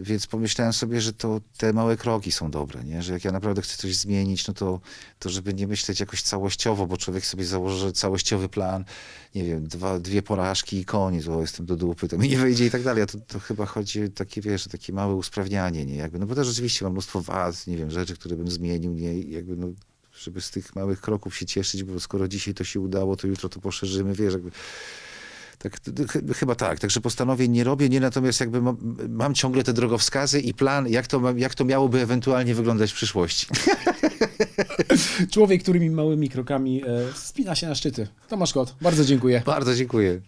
Więc pomyślałem sobie, że to te małe kroki są dobre, nie? Że jak ja naprawdę chcę coś zmienić, no to żeby nie myśleć jakoś całościowo, bo człowiek sobie założy całościowy plan, nie wiem, dwie porażki i koniec, bo jestem do dupy, to mi nie wyjdzie i tak dalej. A to chyba chodzi o takie, wiesz, takie małe usprawnianie, nie? Jakby, no bo też rzeczywiście mam mnóstwo wad, nie wiem, rzeczy, które bym zmienił, nie? Jakby, no, żeby z tych małych kroków się cieszyć, bo skoro dzisiaj to się udało, to jutro to poszerzymy, wiesz, jakby... Tak, chyba tak, także postanowień nie robię, nie, natomiast jakby mam ciągle te drogowskazy i plan, jak to miałoby ewentualnie wyglądać w przyszłości. Człowiek, którymi małymi krokami wspina się na szczyty. Tomasz Kot, bardzo dziękuję. Bardzo dziękuję.